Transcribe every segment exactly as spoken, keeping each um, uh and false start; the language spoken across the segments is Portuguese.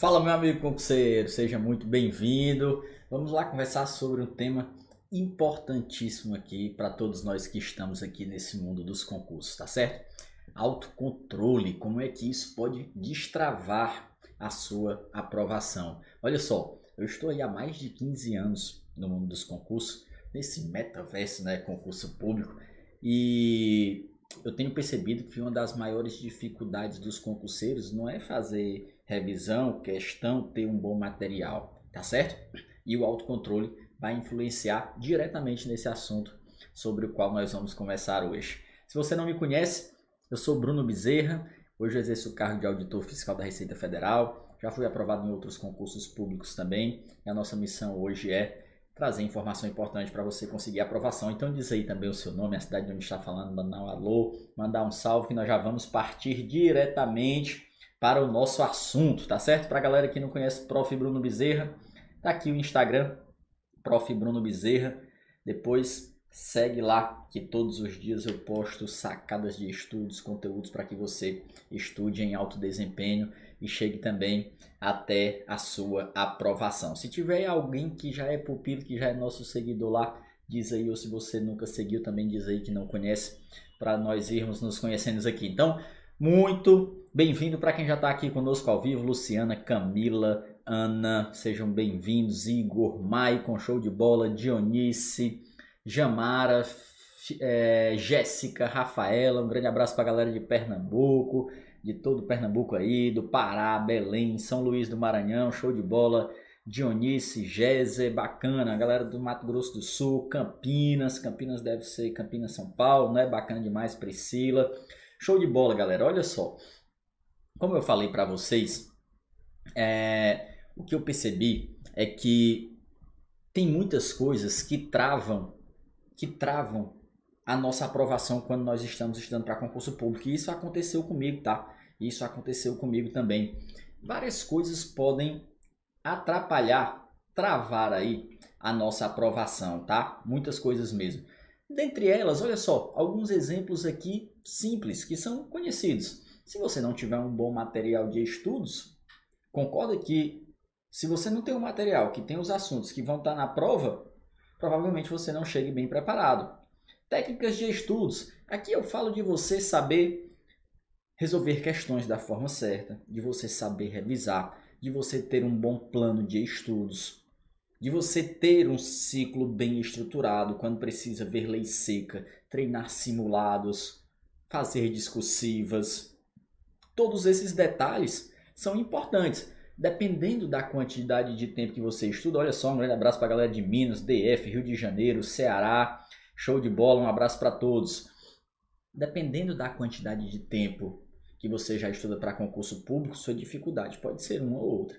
Fala, meu amigo concurseiro, seja muito bem-vindo. Vamos lá conversar sobre um tema importantíssimo aqui para todos nós que estamos aqui nesse mundo dos concursos, tá certo? Autocontrole, como é que isso pode destravar a sua aprovação? Olha só, eu estou aí há mais de quinze anos no mundo dos concursos, nesse metaverso, né, concurso público, e eu tenho percebido que uma das maiores dificuldades dos concurseiros não é fazer revisão, questão, ter um bom material, tá certo? E o autocontrole vai influenciar diretamente nesse assunto sobre o qual nós vamos conversar hoje. Se você não me conhece, eu sou Bruno Bezerra, hoje eu exerço o cargo de auditor fiscal da Receita Federal, já fui aprovado em outros concursos públicos também, e a nossa missão hoje é trazer informação importante para você conseguir a aprovação. Então diz aí também o seu nome, a cidade de onde está falando, mandar um alô, mandar um salve, que nós já vamos partir diretamente para o nosso assunto, tá certo? Para a galera que não conhece Professor Bruno Bezerra, tá aqui o Instagram, Professor Bruno Bezerra. Depois segue lá, que todos os dias eu posto sacadas de estudos, conteúdos para que você estude em alto desempenho e chegue também até a sua aprovação. Se tiver alguém que já é pupilo, que já é nosso seguidor lá, diz aí, ou se você nunca seguiu, também diz aí que não conhece, para nós irmos nos conhecendo aqui. Então, muito bem-vindo para quem já está aqui conosco ao vivo, Luciana, Camila, Ana, sejam bem-vindos, Igor, Maicon, show de bola, Dionice, Jamara, é, Jéssica, Rafaela, um grande abraço para a galera de Pernambuco, de todo Pernambuco aí, do Pará, Belém, São Luís do Maranhão, show de bola, Dionice, Géze, bacana, a galera do Mato Grosso do Sul, Campinas, Campinas deve ser Campinas, São Paulo, né? Bacana demais, Priscila, show de bola, galera, olha só. Como eu falei para vocês, é, o que eu percebi é que tem muitas coisas que travam, que travam a nossa aprovação quando nós estamos estudando para concurso público. E isso aconteceu comigo, tá? Isso aconteceu comigo também. Várias coisas podem atrapalhar, travar aí a nossa aprovação, tá? Muitas coisas mesmo. Dentre elas, olha só, alguns exemplos aqui simples que são conhecidos. Se você não tiver um bom material de estudos, concorda que se você não tem um material que tem os assuntos que vão estar na prova, provavelmente você não chegue bem preparado. Técnicas de estudos. Aqui eu falo de você saber resolver questões da forma certa, de você saber revisar, de você ter um bom plano de estudos, de você ter um ciclo bem estruturado, quando precisa ver lei seca, treinar simulados, fazer discursivas. Todos esses detalhes são importantes, dependendo da quantidade de tempo que você estuda. Olha só, um grande abraço para a galera de Minas, D F, Rio de Janeiro, Ceará, show de bola, um abraço para todos. Dependendo da quantidade de tempo que você já estuda para concurso público, sua dificuldade pode ser uma ou outra.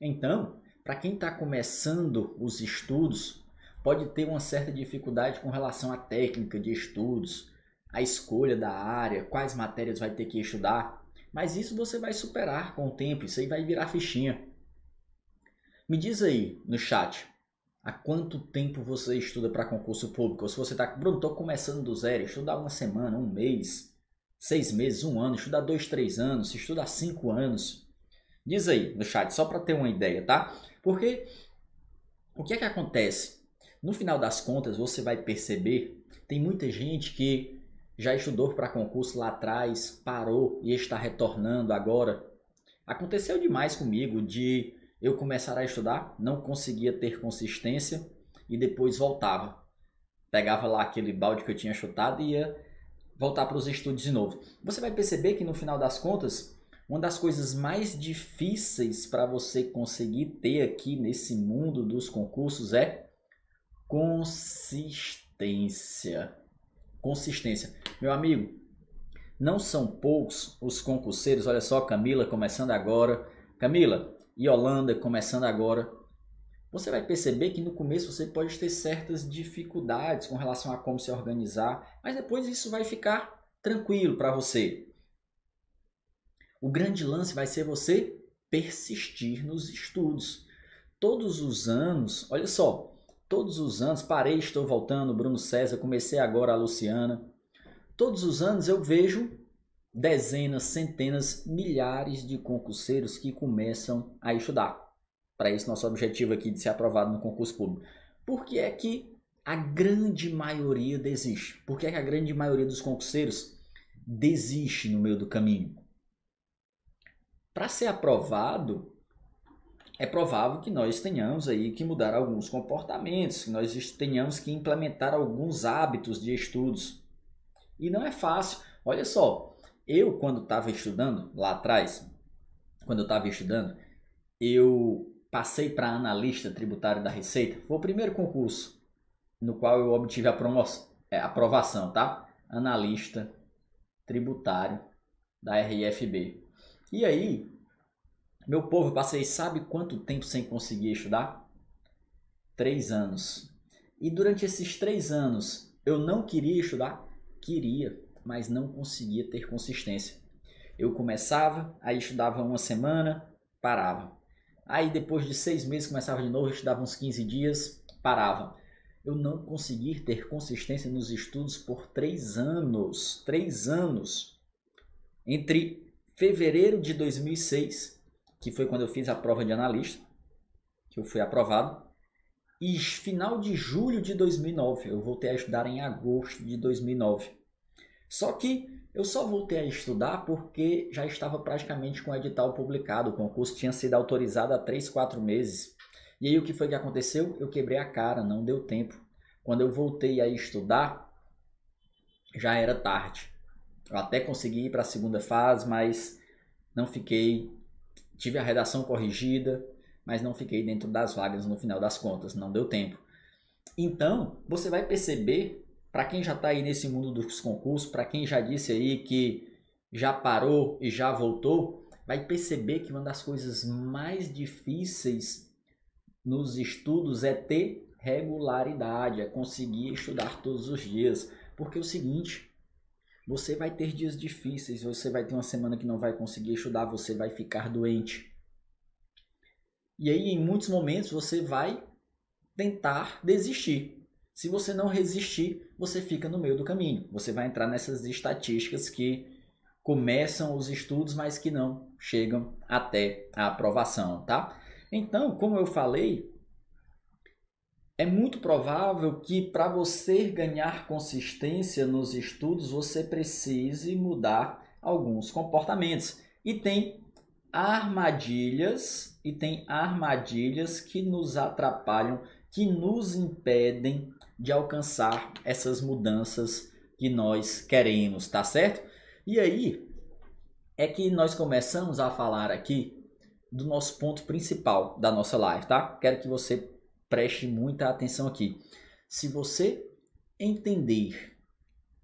Então, para quem está começando os estudos, pode ter uma certa dificuldade com relação à técnica de estudos, a escolha da área, quais matérias vai ter que estudar, mas isso você vai superar com o tempo, isso aí vai virar fichinha. Me diz aí no chat, há quanto tempo você estuda para concurso público? Ou se você está, Bruno, estou começando do zero, estudar uma semana, um mês, seis meses, um ano, estudar dois, três anos, estudar cinco anos. Diz aí no chat, só para ter uma ideia, tá? Porque o que é que acontece? No final das contas, você vai perceber, tem muita gente que já estudou para concurso lá atrás, parou e está retornando agora. Aconteceu demais comigo de eu começar a estudar, não conseguia ter consistência e depois voltava. Pegava lá aquele balde que eu tinha chutado e ia voltar para os estudos de novo. Você vai perceber que no final das contas, uma das coisas mais difíceis para você conseguir ter aqui nesse mundo dos concursos é consistência. Consistência. Meu amigo, não são poucos os concurseiros, olha só, Camila começando agora, Camila e Yolanda começando agora. Você vai perceber que no começo você pode ter certas dificuldades com relação a como se organizar, mas depois isso vai ficar tranquilo para você. O grande lance vai ser você persistir nos estudos. Todos os anos, olha só, todos os anos, parei, estou voltando, Bruno César, comecei agora a Luciana. Todos os anos eu vejo dezenas, centenas, milhares de concurseiros que começam a estudar para esse nosso objetivo aqui de ser aprovado no concurso público. Por que é que a grande maioria desiste? Por que é que a grande maioria dos concurseiros desiste no meio do caminho? Para ser aprovado, é provável que nós tenhamos aí que mudar alguns comportamentos, que nós tenhamos que implementar alguns hábitos de estudos. E não é fácil. Olha só, eu quando estava estudando, lá atrás, quando eu estava estudando, eu passei para analista tributário da Receita. Foi o primeiro concurso no qual eu obtive a promoção, é, aprovação, tá? Analista tributário da R F B. E aí, meu povo, eu passei, sabe quanto tempo sem conseguir estudar? Três anos. E durante esses três anos, eu não queria estudar? Queria, mas não conseguia ter consistência. Eu começava, aí estudava uma semana, parava. Aí depois de seis meses começava de novo, estudava uns quinze dias, parava. Eu não conseguia ter consistência nos estudos por três anos. Três anos. Entre fevereiro de dois mil e seis, que foi quando eu fiz a prova de analista, que eu fui aprovado, e final de julho de dois mil e nove. Eu voltei a estudar em agosto de dois mil e nove. Só que eu só voltei a estudar porque já estava praticamente com o edital publicado. O concurso tinha sido autorizado há três, quatro meses. E aí o que foi que aconteceu? Eu quebrei a cara, não deu tempo. Quando eu voltei a estudar, já era tarde. Eu até consegui ir para a segunda fase, mas não fiquei. Tive a redação corrigida, mas não fiquei dentro das vagas no final das contas, não deu tempo. Então, você vai perceber, para quem já está aí nesse mundo dos concursos, para quem já disse aí que já parou e já voltou, vai perceber que uma das coisas mais difíceis nos estudos é ter regularidade, é conseguir estudar todos os dias. Porque é o seguinte, você vai ter dias difíceis, você vai ter uma semana que não vai conseguir estudar, você vai ficar doente. E aí, em muitos momentos, você vai tentar desistir. Se você não resistir, você fica no meio do caminho. Você vai entrar nessas estatísticas que começam os estudos, mas que não chegam até a aprovação, tá? Então, como eu falei, é muito provável que para você ganhar consistência nos estudos, você precise mudar alguns comportamentos. E tem armadilhas, e tem armadilhas que nos atrapalham, que nos impedem de alcançar essas mudanças que nós queremos, tá certo? E aí é que nós começamos a falar aqui do nosso ponto principal da nossa live, tá? Quero que você preste muita atenção aqui. Se você entender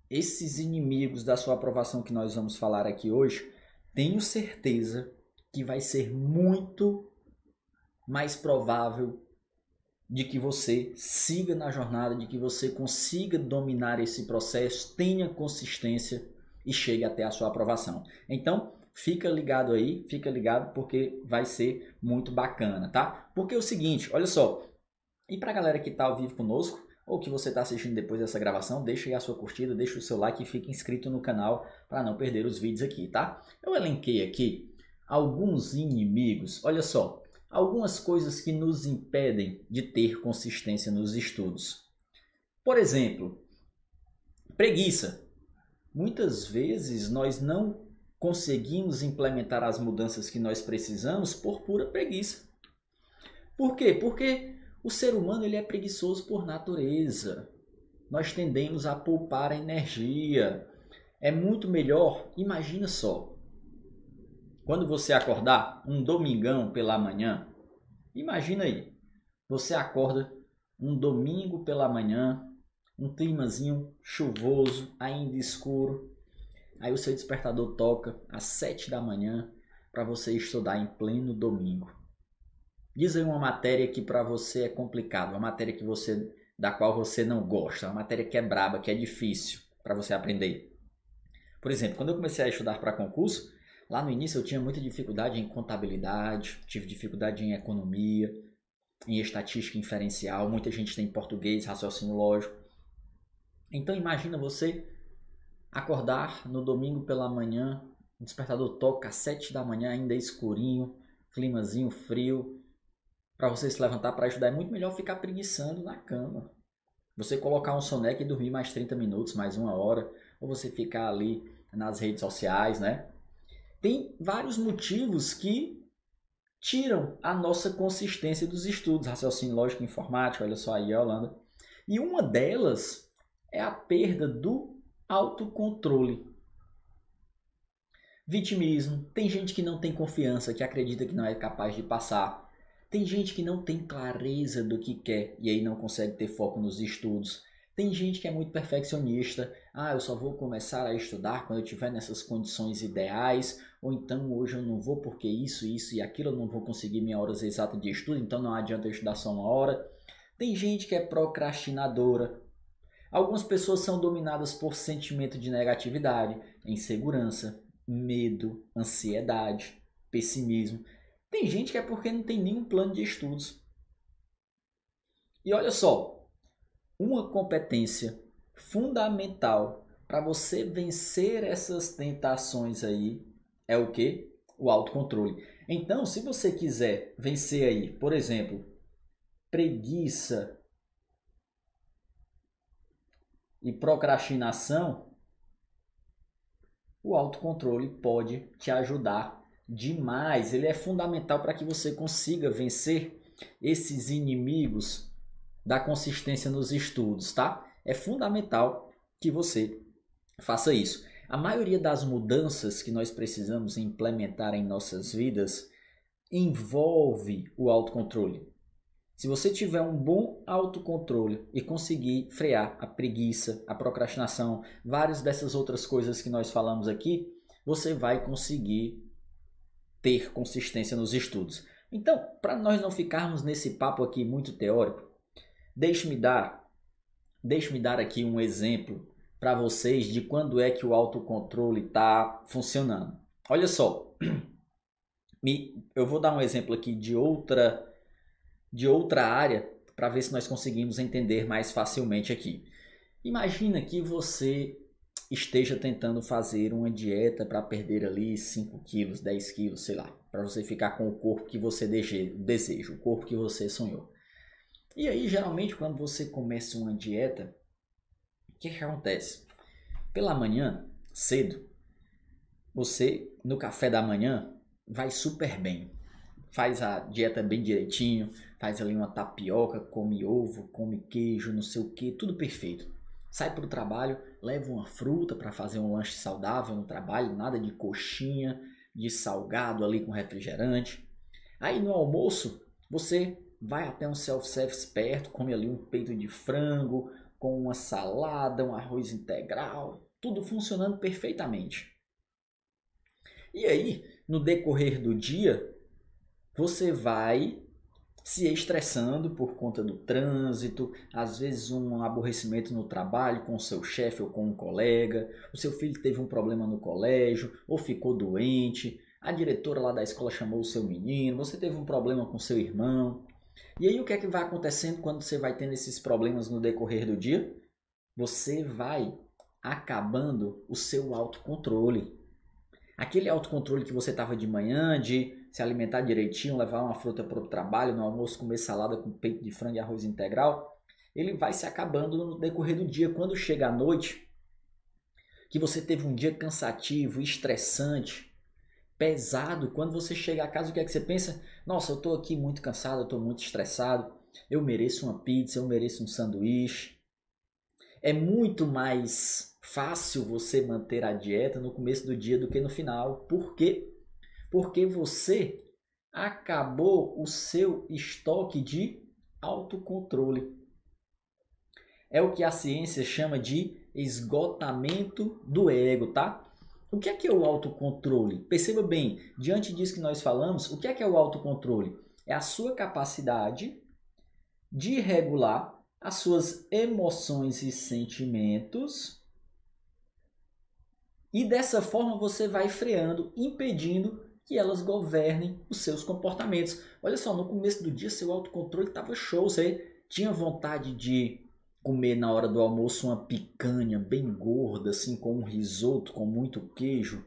esses inimigos da sua aprovação que nós vamos falar aqui hoje, tenho certeza que vai ser muito mais provável de que você siga na jornada, de que você consiga dominar esse processo, tenha consistência e chegue até a sua aprovação. Então, fica ligado aí, fica ligado porque vai ser muito bacana, tá? Porque é o seguinte, olha só, e pra galera que tá ao vivo conosco, ou que você tá assistindo depois dessa gravação, deixa aí a sua curtida, deixa o seu like e fica inscrito no canal para não perder os vídeos aqui, tá? Eu elenquei aqui alguns inimigos, olha só, algumas coisas que nos impedem de ter consistência nos estudos. Por exemplo, preguiça. Muitas vezes nós não conseguimos implementar as mudanças que nós precisamos por pura preguiça. Por quê? Porque o ser humano ele é preguiçoso por natureza. Nós tendemos a poupar a energia. É muito melhor, imagina só, quando você acordar um domingão pela manhã, imagina aí, você acorda um domingo pela manhã, um climazinho chuvoso, ainda escuro, aí o seu despertador toca às sete da manhã para você estudar em pleno domingo. Diz aí uma matéria que para você é complicada, uma matéria que você, da qual você não gosta, uma matéria que é braba, que é difícil para você aprender. Por exemplo, quando eu comecei a estudar para concurso, lá no início eu tinha muita dificuldade em contabilidade, tive dificuldade em economia, em estatística inferencial, muita gente tem português, raciocínio lógico. Então imagina você acordar no domingo pela manhã O despertador toca às sete da manhã, ainda é escurinho, climazinho frio. Para você se levantar para estudar é muito melhor ficar preguiçando na cama. Você colocar um soneca e dormir mais trinta minutos, mais uma hora. Ou você ficar ali nas redes sociais, né? Tem vários motivos que tiram a nossa consistência dos estudos. Raciocínio lógico e informático, olha só aí a Holanda. E uma delas é a perda do autocontrole. Vitimismo. Tem gente que não tem confiança, que acredita que não é capaz de passar. Tem gente que não tem clareza do que quer e aí não consegue ter foco nos estudos. Tem gente que é muito perfeccionista. Ah, eu só vou começar a estudar quando eu estiver nessas condições ideais. Ou então hoje eu não vou porque isso, isso e aquilo. Eu não vou conseguir minha hora exata de estudo, então não adianta eu estudar só uma hora. Tem gente que é procrastinadora. Algumas pessoas são dominadas por sentimento de negatividade, insegurança, medo, ansiedade, pessimismo. Tem gente que é porque não tem nenhum plano de estudos. E olha só, uma competência fundamental para você vencer essas tentações aí é o quê? O autocontrole. Então, se você quiser vencer aí, por exemplo, preguiça e procrastinação, o autocontrole pode te ajudar demais. Ele é fundamental para que você consiga vencer esses inimigos da consistência nos estudos, tá? É fundamental que você faça isso. A maioria das mudanças que nós precisamos implementar em nossas vidas envolve o autocontrole. Se você tiver um bom autocontrole e conseguir frear a preguiça, a procrastinação, várias dessas outras coisas que nós falamos aqui, você vai conseguir ter consistência nos estudos. Então, para nós não ficarmos nesse papo aqui muito teórico, deixe-me dar, deixe-me dar aqui um exemplo para vocês de quando é que o autocontrole está funcionando. Olha só, me, eu vou dar um exemplo aqui de outra... de outra área, para ver se nós conseguimos entender mais facilmente aqui. Imagina que você esteja tentando fazer uma dieta para perder ali cinco quilos, dez quilos, sei lá, para você ficar com o corpo que você deseja, o corpo que você sonhou. E aí, geralmente, quando você começa uma dieta, o que que acontece? Pela manhã, cedo, você, no café da manhã, vai super bem. Faz a dieta bem direitinho, faz ali uma tapioca, come ovo, come queijo, não sei o que, tudo perfeito. Sai para o trabalho, leva uma fruta para fazer um lanche saudável no trabalho, nada de coxinha, de salgado ali com refrigerante. Aí no almoço, você vai até um self-service perto, come ali um peito de frango, com uma salada, um arroz integral, tudo funcionando perfeitamente. E aí, no decorrer do dia, você vai se estressando por conta do trânsito, às vezes um aborrecimento no trabalho com o seu chefe ou com um colega, o seu filho teve um problema no colégio ou ficou doente, a diretora lá da escola chamou o seu menino, você teve um problema com seu irmão. E aí o que é que vai acontecendo quando você vai tendo esses problemas no decorrer do dia? Você vai acabando o seu autocontrole. Aquele autocontrole que você estava de manhã, de se alimentar direitinho, levar uma fruta para o trabalho, no almoço comer salada com peito de frango e arroz integral, ele vai se acabando no decorrer do dia. Quando chega à noite, que você teve um dia cansativo, estressante, pesado, quando você chega a casa, o que é que você pensa? Nossa, eu estou aqui muito cansado, eu estou muito estressado, eu mereço uma pizza, eu mereço um sanduíche. É muito mais fácil você manter a dieta no começo do dia do que no final. Por quê? Porque você acabou o seu estoque de autocontrole. É o que a ciência chama de esgotamento do ego, tá? O que é que é o autocontrole? Perceba bem, diante disso que nós falamos, o que é que é o autocontrole? É a sua capacidade de regular as suas emoções e sentimentos e dessa forma você vai freando, impedindo que elas governem os seus comportamentos. Olha só, no começo do dia seu autocontrole estava show, você tinha vontade de comer na hora do almoço uma picanha bem gorda, assim, com um risoto, com muito queijo.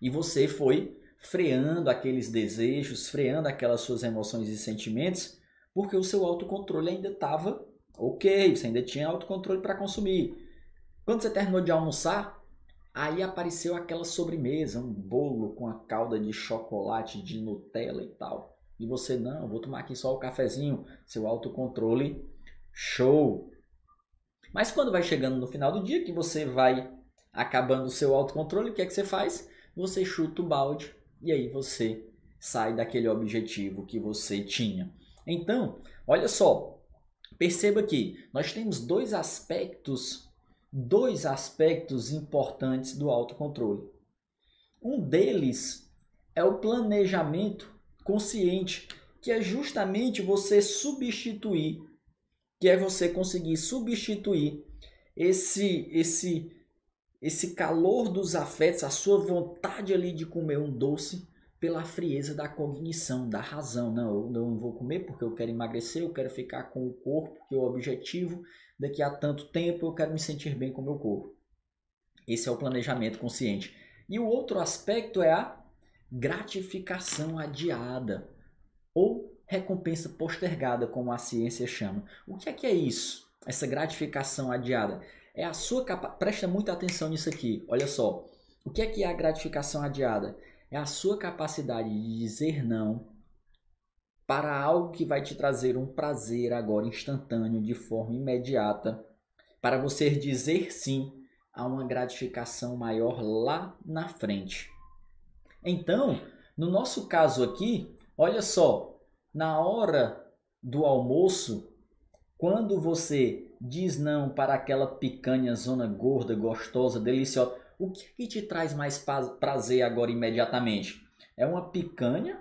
E você foi freando aqueles desejos, freando aquelas suas emoções e sentimentos, porque o seu autocontrole ainda estava ok, você ainda tinha autocontrole para consumir. Quando você terminou de almoçar, aí apareceu aquela sobremesa, um bolo com a calda de chocolate, de Nutella e tal. E você, não, vou tomar aqui só o cafezinho, seu autocontrole, show! Mas quando vai chegando no final do dia, que você vai acabando o seu autocontrole, o que é que você faz? Você chuta o balde e aí você sai daquele objetivo que você tinha. Então, olha só, perceba que nós temos dois aspectos, dois aspectos importantes do autocontrole. Um deles é o planejamento consciente, que é justamente você substituir, que é você conseguir substituir esse, esse, esse calor dos afetos, a sua vontade ali de comer um doce, pela frieza da cognição, da razão. Não, eu não vou comer porque eu quero emagrecer, eu quero ficar com o corpo, que é o objetivo, daqui a tanto tempo eu quero me sentir bem com o meu corpo. Esse é o planejamento consciente. E o outro aspecto é a gratificação adiada, ou recompensa postergada, como a ciência chama. O que é que é isso? Essa gratificação adiada? É a sua capacidade... Presta muita atenção nisso aqui, olha só. O que é que é a gratificação adiada? É a sua capacidade de dizer não para algo que vai te trazer um prazer agora instantâneo, de forma imediata, para você dizer sim a uma gratificação maior lá na frente. Então, no nosso caso aqui, olha só, na hora do almoço, quando você diz não para aquela picanha zona gorda, gostosa, deliciosa, o que, que te traz mais prazer agora imediatamente? É uma picanha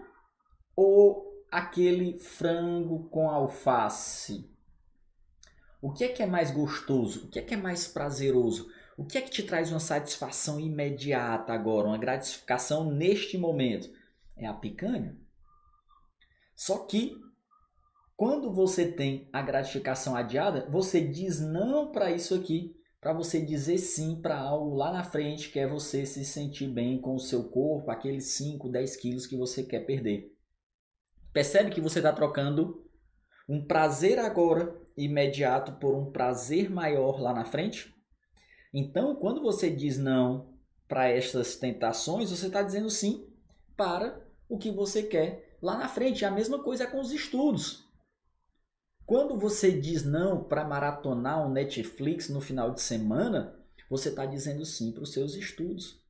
ou aquele frango com alface? O que é que é mais gostoso? O que é que é mais prazeroso? O que é que te traz uma satisfação imediata agora, uma gratificação neste momento? É a picanha. Só que quando você tem a gratificação adiada, você diz não para isso aqui, para você dizer sim para algo lá na frente, que é você se sentir bem com o seu corpo, aqueles cinco, dez quilos que você quer perder. Percebe que você está trocando um prazer agora, imediato, por um prazer maior lá na frente? Então, quando você diz não para estas tentações, você está dizendo sim para o que você quer lá na frente. A mesma coisa é com os estudos. Quando você diz não para maratonar um Netflix no final de semana, você está dizendo sim para os seus estudos.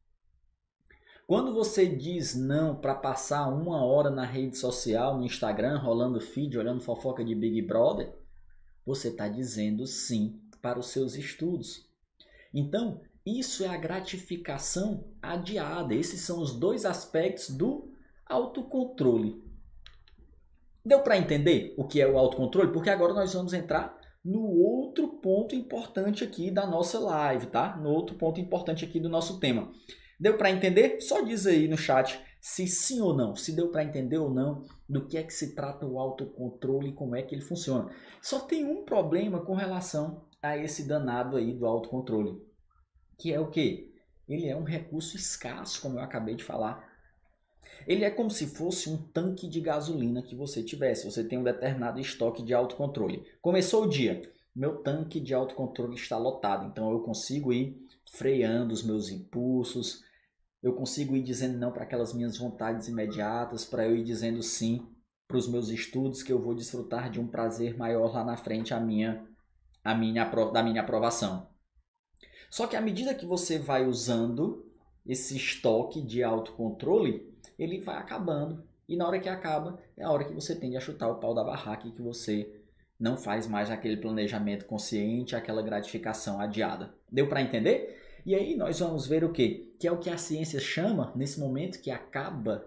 Quando você diz não para passar uma hora na rede social, no Instagram, rolando feed, olhando fofoca de Big Brother, você está dizendo sim para os seus estudos. Então, isso é a gratificação adiada. Esses são os dois aspectos do autocontrole. Deu para entender o que é o autocontrole? Porque agora nós vamos entrar no outro ponto importante aqui da nossa live, tá? No outro ponto importante aqui do nosso tema. Deu para entender? Só diz aí no chat se sim ou não, se deu para entender ou não do que é que se trata o autocontrole e como é que ele funciona. Só tem um problema com relação a esse danado aí do autocontrole, que é o quê? Ele é um recurso escasso, como eu acabei de falar. Ele é como se fosse um tanque de gasolina que você tivesse. Você tem um determinado estoque de autocontrole. Começou o dia, meu tanque de autocontrole está lotado, então eu consigo ir freando os meus impulsos, eu consigo ir dizendo não para aquelas minhas vontades imediatas, para eu ir dizendo sim para os meus estudos, que eu vou desfrutar de um prazer maior lá na frente a minha, a minha, da minha aprovação. Só que à medida que você vai usando esse estoque de autocontrole, ele vai acabando, e na hora que acaba, é a hora que você tende a chutar o pau da barraca e que você não faz mais aquele planejamento consciente, aquela gratificação adiada. Deu para entender? E aí nós vamos ver o quê? Que é o que a ciência chama, nesse momento que acaba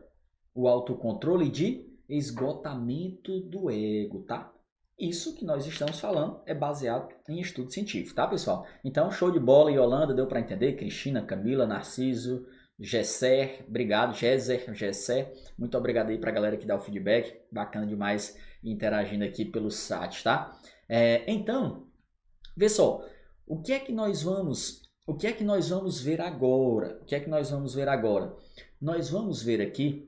o autocontrole, de esgotamento do ego, tá? Isso que nós estamos falando é baseado em estudo científico, tá, pessoal? Então, show de bola, Yolanda, deu para entender? Cristina, Camila, Narciso... Gesser, obrigado, Gesser, Gesser, muito obrigado aí pra galera que dá o feedback, bacana demais interagindo aqui pelo chat, tá? É, então, vê só, o que é que nós vamos O que é que nós vamos ver agora? O que é que nós vamos ver agora? Nós vamos ver aqui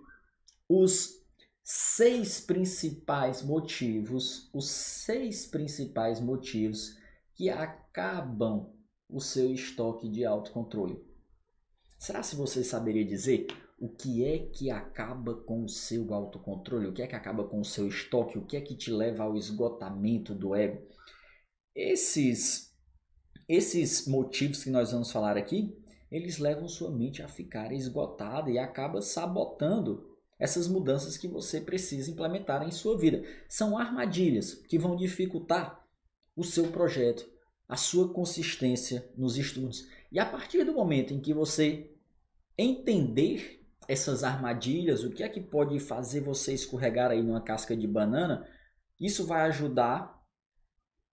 os seis principais motivos, os seis principais motivos que acabam o seu estoque de autocontrole. Será se você saberia dizer o que é que acaba com o seu autocontrole? O que é que acaba com o seu estoque? O que é que te leva ao esgotamento do ego? Esses, esses motivos que nós vamos falar aqui, eles levam sua mente a ficar esgotada e acaba sabotando essas mudanças que você precisa implementar em sua vida. São armadilhas que vão dificultar o seu projeto, a sua consistência nos estudos. E a partir do momento em que você entender essas armadilhas, o que é que pode fazer você escorregar aí numa casca de banana, isso vai ajudar,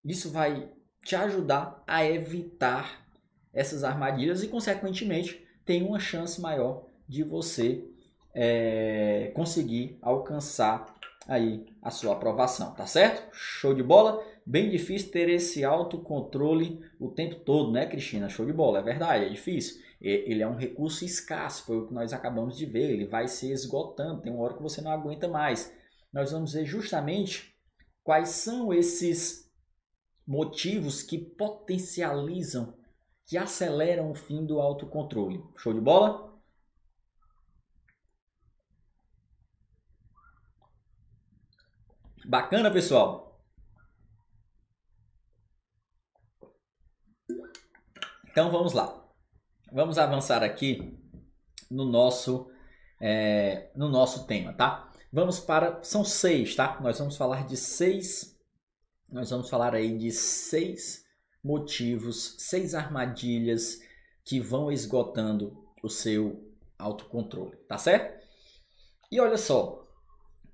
isso vai te ajudar a evitar essas armadilhas e, consequentemente, tem uma chance maior de você é, conseguir alcançar aí a sua aprovação, tá certo? Show de bola! Bem difícil ter esse autocontrole o tempo todo, né, Cristina? Show de bola, é verdade, é difícil. Ele é um recurso escasso, foi o que nós acabamos de ver, ele vai se esgotando, tem uma hora que você não aguenta mais. Nós vamos ver justamente quais são esses motivos que potencializam, que aceleram o fim do autocontrole. Show de bola? Bacana, pessoal! Então vamos lá, vamos avançar aqui no nosso, é, no nosso tema, tá? Vamos para, são seis, tá? Nós vamos falar de seis, nós vamos falar aí de seis motivos, seis armadilhas que vão esgotando o seu autocontrole, tá certo? E olha só,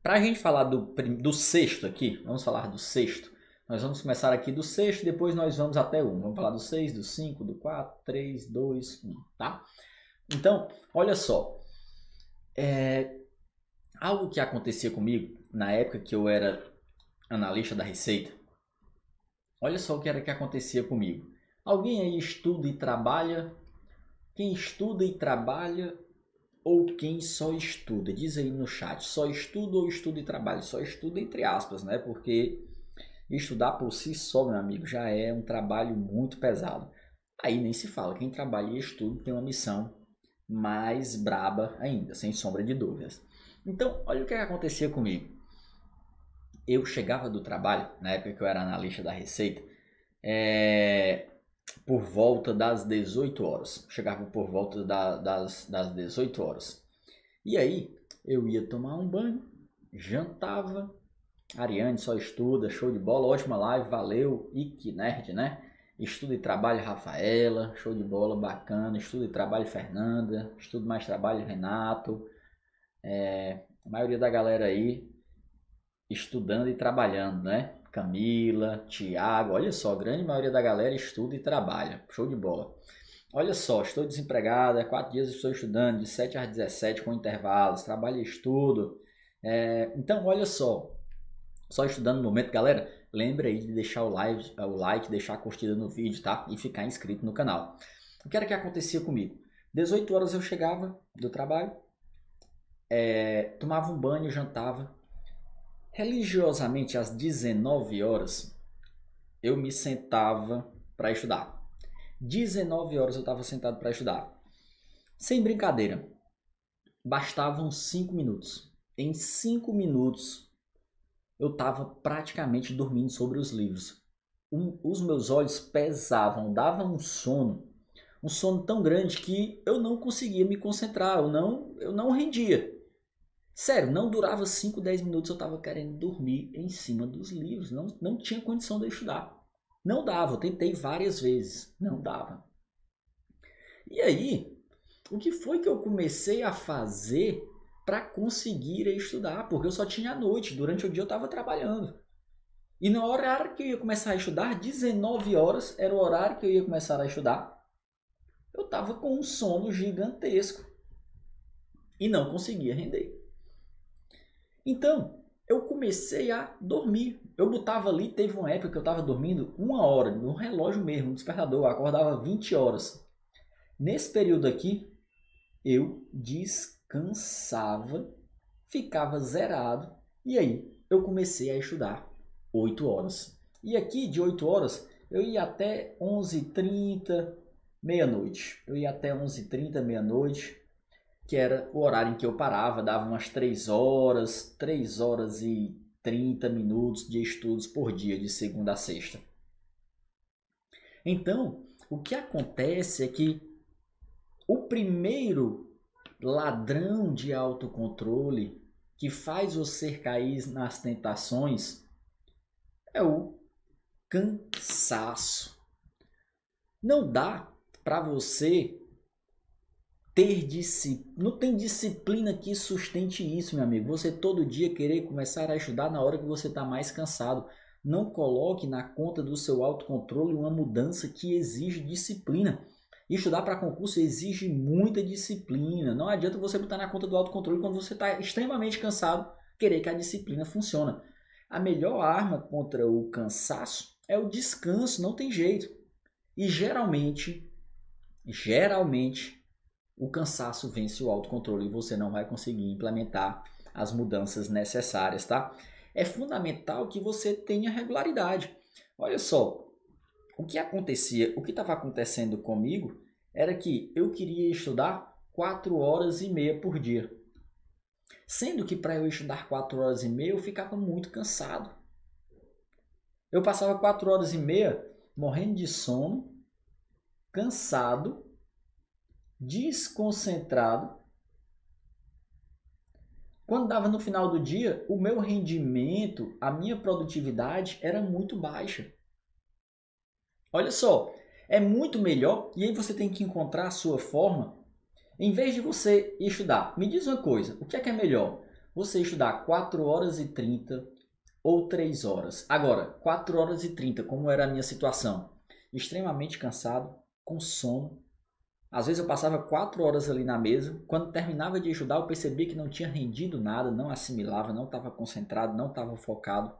para a gente falar do, do sexto aqui, vamos falar do sexto. Nós vamos começar aqui do sexto, depois nós vamos até um. Vamos falar do seis, do cinco, do quatro, três, dois, um, tá? Então, olha só. É... Algo que acontecia comigo na época que eu era analista da Receita. Olha só o que era que acontecia comigo. Alguém aí estuda e trabalha? Quem estuda e trabalha ou quem só estuda? Diz aí no chat. Só estuda ou estuda e trabalha? Só estuda entre aspas, né? Porque... estudar por si só, meu amigo, já é um trabalho muito pesado. Aí nem se fala. Quem trabalha e estuda tem uma missão mais braba ainda, sem sombra de dúvidas. Então, olha o que acontecia comigo. Eu chegava do trabalho, na época que eu era analista da Receita, é, por volta das dezoito horas. Chegava por volta da, das, das dezoito horas. E aí, eu ia tomar um banho, jantava... Ariane só estuda, show de bola, ótima live, valeu, e que nerd, né? Estuda e trabalho, Rafaela, show de bola, bacana, estuda e trabalho, Fernanda, estuda mais trabalho, Renato, é, a maioria da galera aí estudando e trabalhando, né? Camila, Tiago, olha só, a grande maioria da galera estuda e trabalha, show de bola. Olha só, estou desempregada, há quatro dias estou estudando, de sete às dezessete com intervalos, trabalho e estudo, é, então olha só. Só estudando no momento, galera, lembra aí de deixar o like, o like, deixar a curtida no vídeo, tá? E ficar inscrito no canal. O que era que acontecia comigo? dezoito horas eu chegava do trabalho, é, tomava um banho, jantava. Religiosamente, às dezenove horas, eu me sentava para estudar. dezenove horas eu estava sentado para estudar. Sem brincadeira, bastavam cinco minutos. Em cinco minutos... eu estava praticamente dormindo sobre os livros. Um, os meus olhos pesavam, dava um sono, um sono tão grande que eu não conseguia me concentrar, eu não, eu não rendia. Sério, não durava cinco, dez minutos, eu estava querendo dormir em cima dos livros, não, não tinha condição de estudar. Não dava, eu tentei várias vezes, não dava. E aí, o que foi que eu comecei a fazer para conseguir estudar, porque eu só tinha à noite, durante o dia eu estava trabalhando. E na hora que eu ia começar a estudar, dezenove horas era o horário que eu ia começar a estudar, eu estava com um sono gigantesco e não conseguia render. Então, eu comecei a dormir. Eu botava ali, teve uma época que eu estava dormindo uma hora, no relógio mesmo, no despertador, eu acordava vinte horas. Nesse período aqui, eu descansava, ficava zerado, e aí eu comecei a estudar oito horas. E aqui, de oito horas, eu ia até onze e trinta, meia-noite. Eu ia até onze e trinta, meia-noite, que era o horário em que eu parava, dava umas três horas, três horas e trinta minutos de estudos por dia, de segunda a sexta. Então, o que acontece é que o primeiro ladrão de autocontrole que faz você cair nas tentações é o cansaço. Não dá para você ter disciplina, não tem disciplina que sustente isso, meu amigo. Você todo dia querer começar a estudar na hora que você está mais cansado. Não coloque na conta do seu autocontrole uma mudança que exige disciplina. Estudar para concurso exige muita disciplina. Não adianta você botar na conta do autocontrole quando você está extremamente cansado, querer que a disciplina funcione. A melhor arma contra o cansaço é o descanso, não tem jeito. E geralmente, geralmente, o cansaço vence o autocontrole e você não vai conseguir implementar as mudanças necessárias, tá? É fundamental que você tenha regularidade. Olha só, o que acontecia, o que estava acontecendo comigo era que eu queria estudar quatro horas e meia por dia. Sendo que para eu estudar quatro horas e meia eu ficava muito cansado. Eu passava quatro horas e meia morrendo de sono, cansado, desconcentrado. Quando dava no final do dia, o meu rendimento, a minha produtividade era muito baixa. Olha só, é muito melhor, e aí você tem que encontrar a sua forma. Em vez de você estudar, me diz uma coisa, o que é que é melhor? Você estudar quatro horas e trinta ou três horas. Agora, quatro horas e trinta, como era a minha situação? Extremamente cansado, com sono. Às vezes eu passava quatro horas ali na mesa. Quando terminava de estudar, eu percebia que não tinha rendido nada, não assimilava, não estava concentrado, não estava focado.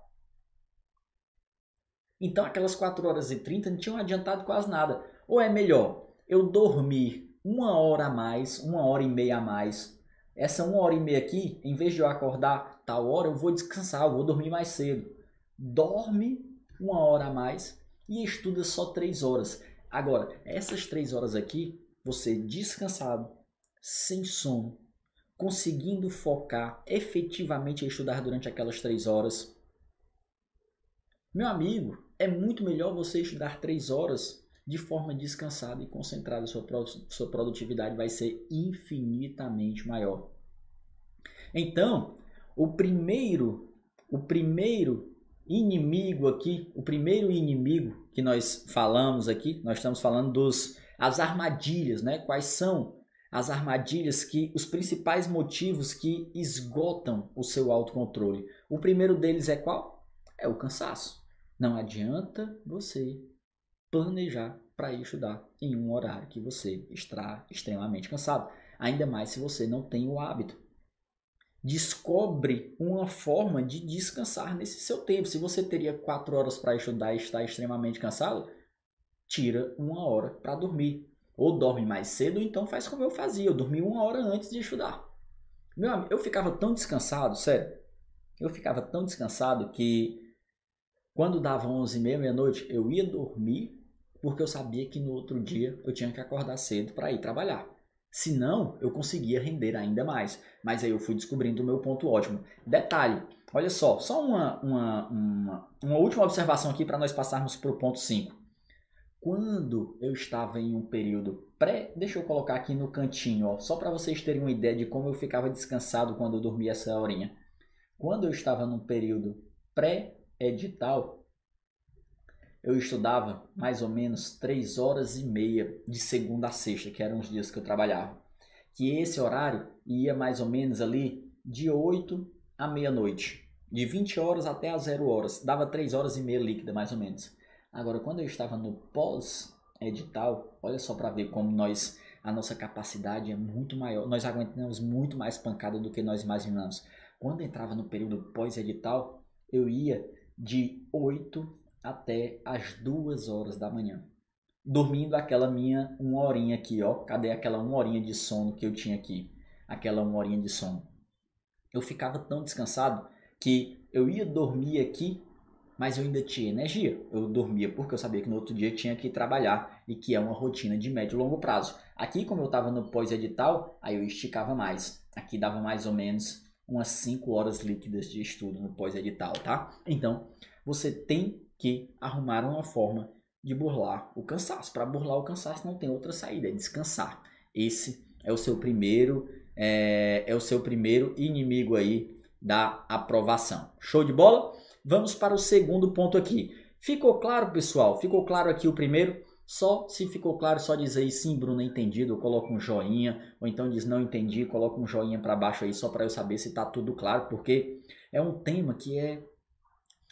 Então, aquelas quatro horas e trinta não tinham adiantado quase nada. Ou é melhor eu dormir uma hora a mais, uma hora e meia a mais. Essa uma hora e meia aqui, em vez de eu acordar tal hora, eu vou descansar, eu vou dormir mais cedo. Dorme uma hora a mais e estuda só três horas. Agora, essas três horas aqui, você descansado, sem sono, conseguindo focar efetivamente a estudar durante aquelas três horas. Meu amigo, é muito melhor você estudar três horas de forma descansada e concentrada, sua, sua produtividade vai ser infinitamente maior. Então, o primeiro, o primeiro inimigo aqui, o primeiro inimigo que nós falamos aqui, nós estamos falando dos as armadilhas, né? Quais são as armadilhas que os principais motivos que esgotam o seu autocontrole? O primeiro deles é qual? É o cansaço. Não adianta você planejar para estudar em um horário que você está extremamente cansado. Ainda mais se você não tem o hábito. Descobre uma forma de descansar nesse seu tempo. Se você teria quatro horas para estudar e está extremamente cansado, tira uma hora para dormir. Ou dorme mais cedo, ou então faz como eu fazia. Eu dormi uma hora antes de estudar. Meu amigo, eu ficava tão descansado, sério. Eu ficava tão descansado que quando dava onze e meia, meia-noite, eu ia dormir, porque eu sabia que no outro dia eu tinha que acordar cedo para ir trabalhar. Se não, eu conseguia render ainda mais. Mas aí eu fui descobrindo o meu ponto ótimo. Detalhe, olha só, só uma, uma, uma, uma última observação aqui para nós passarmos para o ponto cinco. Quando eu estava em um período pré... Deixa eu colocar aqui no cantinho, ó, só para vocês terem uma ideia de como eu ficava descansado quando eu dormia essa horinha. Quando eu estava num período pré-edital, eu estudava mais ou menos três horas e meia de segunda a sexta, que eram os dias que eu trabalhava. Que esse horário ia mais ou menos ali de oito à meia-noite. De vinte horas até a zero horas. Dava três horas e meia líquida, mais ou menos. Agora, quando eu estava no pós-edital, olha só para ver como nós, a nossa capacidade é muito maior. Nós aguentamos muito mais pancada do que nós imaginamos. Quando eu entrava no período pós-edital, eu ia de oito até as duas horas da manhã. dormindo aquela minha uma horinha aqui, ó. Cadê aquela uma horinha de sono que eu tinha aqui? Aquela uma horinha de sono. Eu ficava tão descansado que eu ia dormir aqui, mas eu ainda tinha energia. Eu dormia porque eu sabia que no outro dia tinha que trabalhar e que é uma rotina de médio e longo prazo. Aqui, como eu estava no pós-edital, aí eu esticava mais. Aqui dava mais ou menos umas cinco horas líquidas de estudo no pós-edital, tá? Então, você tem que arrumar uma forma de burlar o cansaço. Para burlar o cansaço não tem outra saída, é descansar. Esse é o seu primeiro, é, é o seu primeiro inimigo aí da aprovação. Show de bola? Vamos para o segundo ponto aqui. Ficou claro, pessoal? Ficou claro aqui o primeiro? Só se ficou claro, só diz aí sim, Bruno, entendido, coloca um joinha, ou então diz não entendi, coloca um joinha para baixo aí só para eu saber se tá tudo claro, porque é um tema que é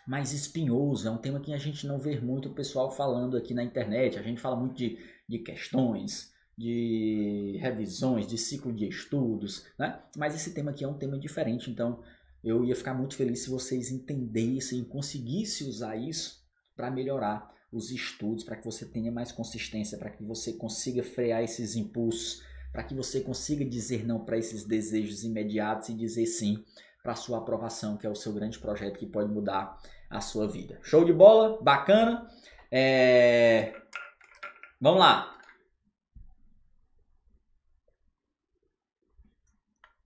mais espinhoso, é um tema que a gente não vê muito o pessoal falando aqui na internet. A gente fala muito de, de questões, de revisões, de ciclo de estudos, né? Mas esse tema aqui é um tema diferente, então eu ia ficar muito feliz se vocês entendessem e conseguissem usar isso para melhorar os estudos, para que você tenha mais consistência, para que você consiga frear esses impulsos, para que você consiga dizer não para esses desejos imediatos e dizer sim para a sua aprovação, que é o seu grande projeto que pode mudar a sua vida. Show de bola? Bacana? É... Vamos lá.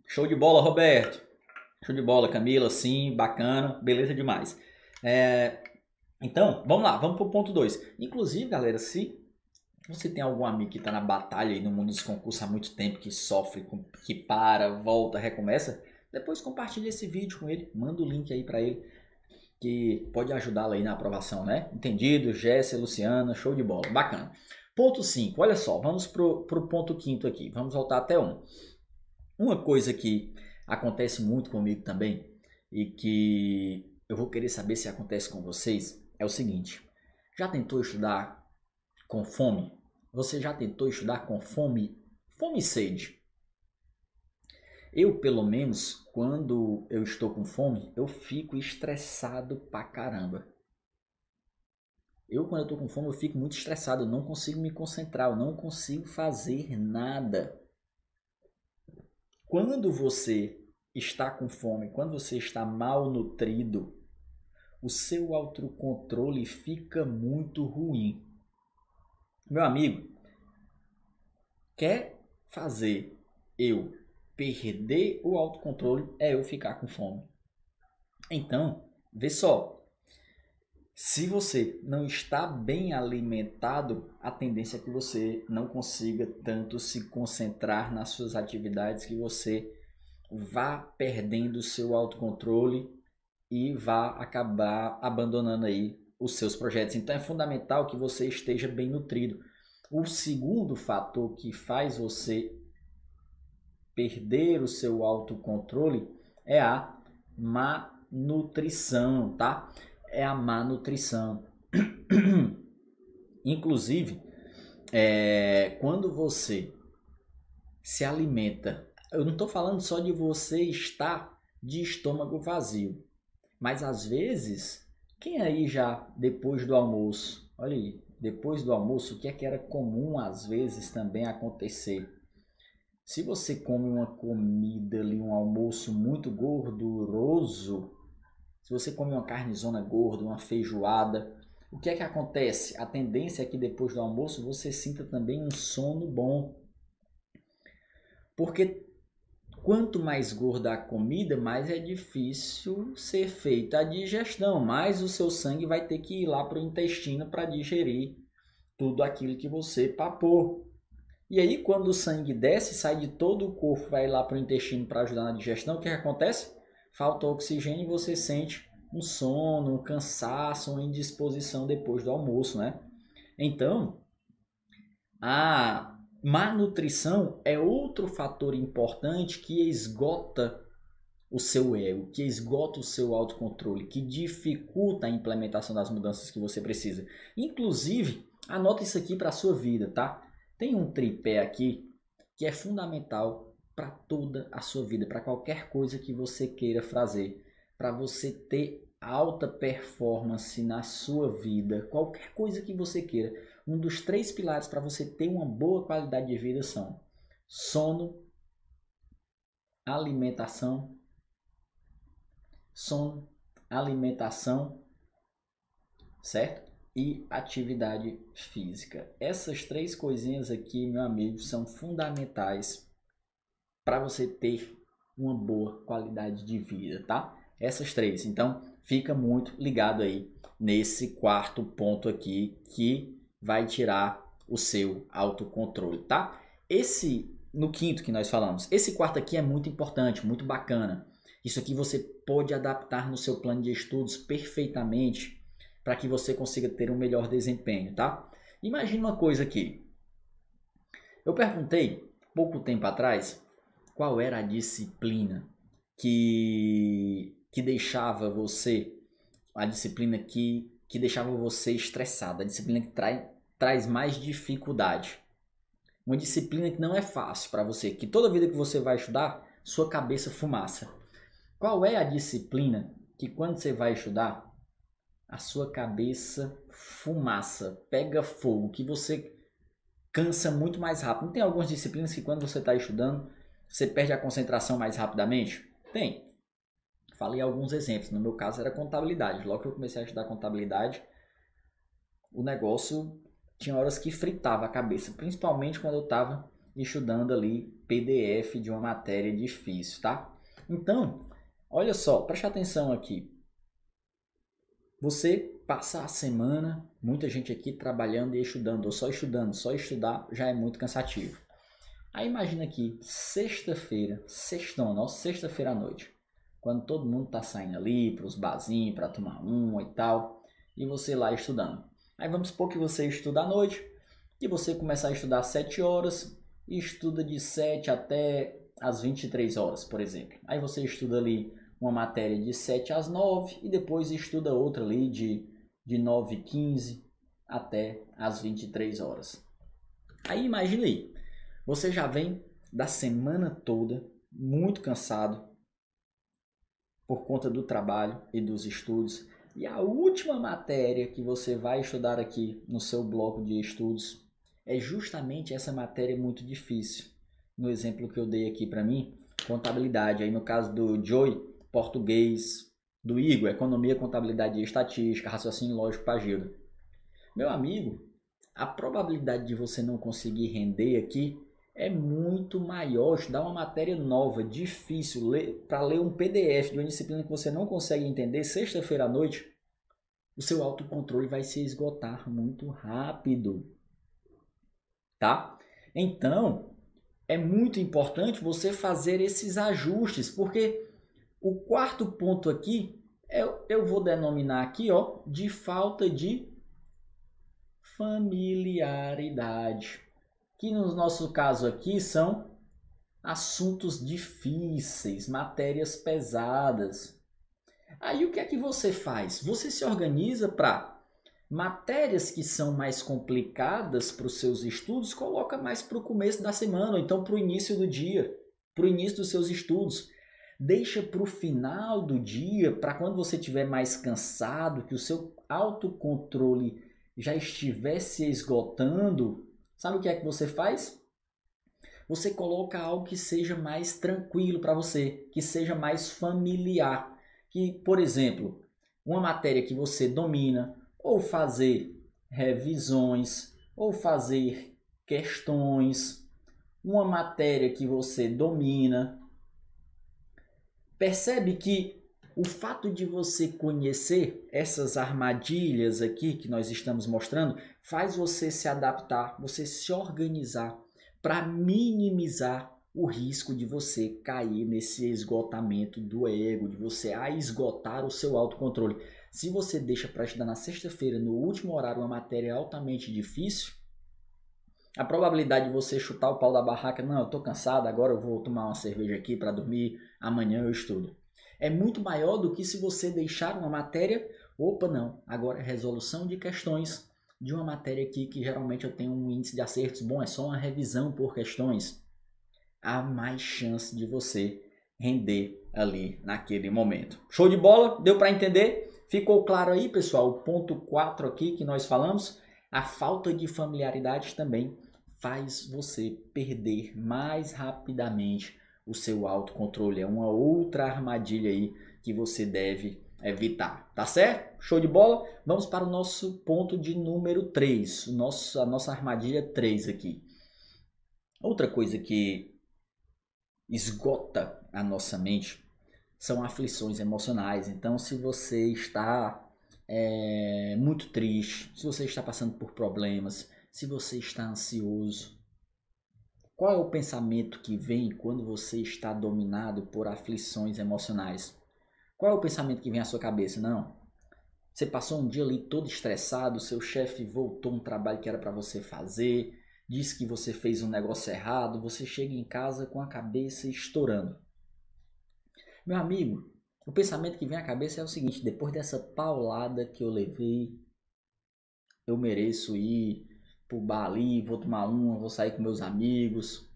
Show de bola, Roberto. Show de bola, Camila. Sim, bacana. Beleza demais. É... Então, vamos lá. Vamos para o ponto dois. Inclusive, galera, se você tem algum amigo que está na batalha e no mundo dos concursos há muito tempo, que sofre, que para, volta, recomeça, depois compartilha esse vídeo com ele. Manda o link aí para ele, que pode ajudá-lo aí na aprovação, né? Entendido? Jéssica, Luciana, show de bola, bacana. Ponto cinco, olha só, vamos pro, pro ponto quinto aqui, vamos voltar até um. Uma coisa que acontece muito comigo também, e que eu vou querer saber se acontece com vocês, é o seguinte: já tentou estudar com fome? Você já tentou estudar com fome, fome e sede? Eu, pelo menos, quando eu estou com fome, eu fico estressado pra caramba. Eu, quando eu estou com fome, eu fico muito estressado. Eu não consigo me concentrar, eu não consigo fazer nada. Quando você está com fome, quando você está mal nutrido, o seu autocontrole fica muito ruim. Meu amigo, quer fazer eu perder o autocontrole é eu ficar com fome. Então, vê só. Se você não está bem alimentado, a tendência é que você não consiga tanto se concentrar nas suas atividades, que você vá perdendo o seu autocontrole e vá acabar abandonando aí os seus projetos. Então, é fundamental que você esteja bem nutrido. O segundo fator que faz você perder o seu autocontrole é a má nutrição, tá? É a má nutrição. Inclusive, é, quando você se alimenta, eu não estou falando só de você estar de estômago vazio, mas às vezes, quem aí já depois do almoço, olha aí, depois do almoço, o que é que era comum às vezes também acontecer? Se você come uma comida ali, um almoço muito gorduroso, se você come uma carnezona gorda, uma feijoada, o que é que acontece? A tendência é que depois do almoço você sinta também um sono bom. Porque quanto mais gorda a comida, mais é difícil ser feita a digestão, mais o seu sangue vai ter que ir lá para o intestino para digerir tudo aquilo que você papou. E aí, quando o sangue desce, sai de todo o corpo, vai lá para o intestino para ajudar na digestão, o que acontece? Falta oxigênio e você sente um sono, um cansaço, uma indisposição depois do almoço, né? Então, a má nutrição é outro fator importante que esgota o seu ego, que esgota o seu autocontrole, que dificulta a implementação das mudanças que você precisa. Inclusive, anota isso aqui para a sua vida, tá? Tem um tripé aqui que é fundamental para toda a sua vida, para qualquer coisa que você queira fazer, para você ter alta performance na sua vida, qualquer coisa que você queira, um dos três pilares para você ter uma boa qualidade de vida são sono, alimentação, sono, alimentação, certo? E atividade física. Essas três coisinhas aqui, meu amigo, são fundamentais para você ter uma boa qualidade de vida, tá? Essas três. Então, fica muito ligado aí nesse quarto ponto aqui que vai tirar o seu autocontrole, tá? Esse, no quinto que nós falamos, esse quarto aqui é muito importante, muito bacana. Isso aqui você pode adaptar no seu plano de estudos perfeitamente, para que você consiga ter um melhor desempenho, tá? Imagina uma coisa aqui. Eu perguntei, pouco tempo atrás, qual era a disciplina que, que deixava você... A disciplina que, que deixava você estressado, a disciplina que trai, traz mais dificuldade. Uma disciplina que não é fácil para você, que toda vida que você vai estudar, sua cabeça fumaça. Qual é a disciplina que quando você vai estudar... a sua cabeça fumaça, pega fogo, que você cansa muito mais rápido? Não tem algumas disciplinas que quando você está estudando, você perde a concentração mais rapidamente? Tem. Falei alguns exemplos. No meu caso era contabilidade. Logo que eu comecei a estudar contabilidade, o negócio tinha horas que fritava a cabeça, principalmente quando eu estava estudando ali P D F de uma matéria difícil, tá? Então, olha só, preste atenção aqui. Você passar a semana, muita gente aqui trabalhando e estudando, ou só estudando, só estudar já é muito cansativo. Aí imagina aqui, sexta-feira, sextão, nossa, sexta-feira à noite, quando todo mundo tá saindo ali para os barzinhos, para tomar um e tal, e você lá estudando. Aí vamos supor que você estuda à noite, e você começa a estudar às sete horas, e estuda de sete até às vinte e três horas, por exemplo. Aí você estuda ali uma matéria de sete às nove e depois estuda outra ali de, de nove e quinze até as vinte e três horas. Aí imagina aí, você já vem da semana toda muito cansado por conta do trabalho e dos estudos. E a última matéria que você vai estudar aqui no seu bloco de estudos é justamente essa matéria muito difícil. No exemplo que eu dei aqui para mim, contabilidade. Aí no caso do Joey, português, do Igor, economia, contabilidade e estatística, raciocínio lógico para Gilda. Meu amigo, a probabilidade de você não conseguir render aqui é muito maior. Estudar uma matéria nova, difícil, para ler um P D F de uma disciplina que você não consegue entender, sexta-feira à noite, o seu autocontrole vai se esgotar muito rápido, tá? Então, é muito importante você fazer esses ajustes, porque... o quarto ponto aqui, eu, eu vou denominar aqui, ó, de falta de familiaridade. Que no nosso caso aqui são assuntos difíceis, matérias pesadas. Aí o que é que você faz? Você se organiza para matérias que são mais complicadas para os seus estudos, coloca mais para o começo da semana, ou então para o início do dia, para o início dos seus estudos. Deixa para o final do dia, para quando você estiver mais cansado, que o seu autocontrole já estiver se esgotando. Sabe o que é que você faz? Você coloca algo que seja mais tranquilo para você, que seja mais familiar. Que, por exemplo, uma matéria que você domina, ou fazer revisões, ou fazer questões, uma matéria que você domina. Percebe que o fato de você conhecer essas armadilhas aqui que nós estamos mostrando faz você se adaptar, você se organizar para minimizar o risco de você cair nesse esgotamento do ego, de você a esgotar o seu autocontrole. Se você deixa para estudar na sexta-feira, no último horário, uma matéria altamente difícil, a probabilidade de você chutar o pau da barraca, não, eu estou cansado, agora eu vou tomar uma cerveja aqui para dormir, amanhã eu estudo, é muito maior do que se você deixar uma matéria, opa, não, agora é resolução de questões de uma matéria aqui que geralmente eu tenho um índice de acertos bom, é só uma revisão por questões. Há mais chance de você render ali naquele momento. Show de bola? Deu para entender? Ficou claro aí, pessoal? O ponto quatro aqui que nós falamos, a falta de familiaridade também faz você perder mais rapidamente o seu autocontrole. É uma outra armadilha aí que você deve evitar, tá certo? Show de bola? Vamos para o nosso ponto de número três, o nosso, a nossa armadilha três aqui. Outra coisa que esgota a nossa mente são aflições emocionais. Então, se você está é, muito triste, se você está passando por problemas, se você está ansioso, qual é o pensamento que vem quando você está dominado por aflições emocionais? Qual é o pensamento que vem à sua cabeça? Não. Você passou um dia ali todo estressado, seu chefe voltou um trabalho que era para você fazer, disse que você fez um negócio errado, você chega em casa com a cabeça estourando. Meu amigo, o pensamento que vem à cabeça é o seguinte: depois dessa paulada que eu levei, eu mereço ir pro bar ali, vou tomar uma, vou sair com meus amigos.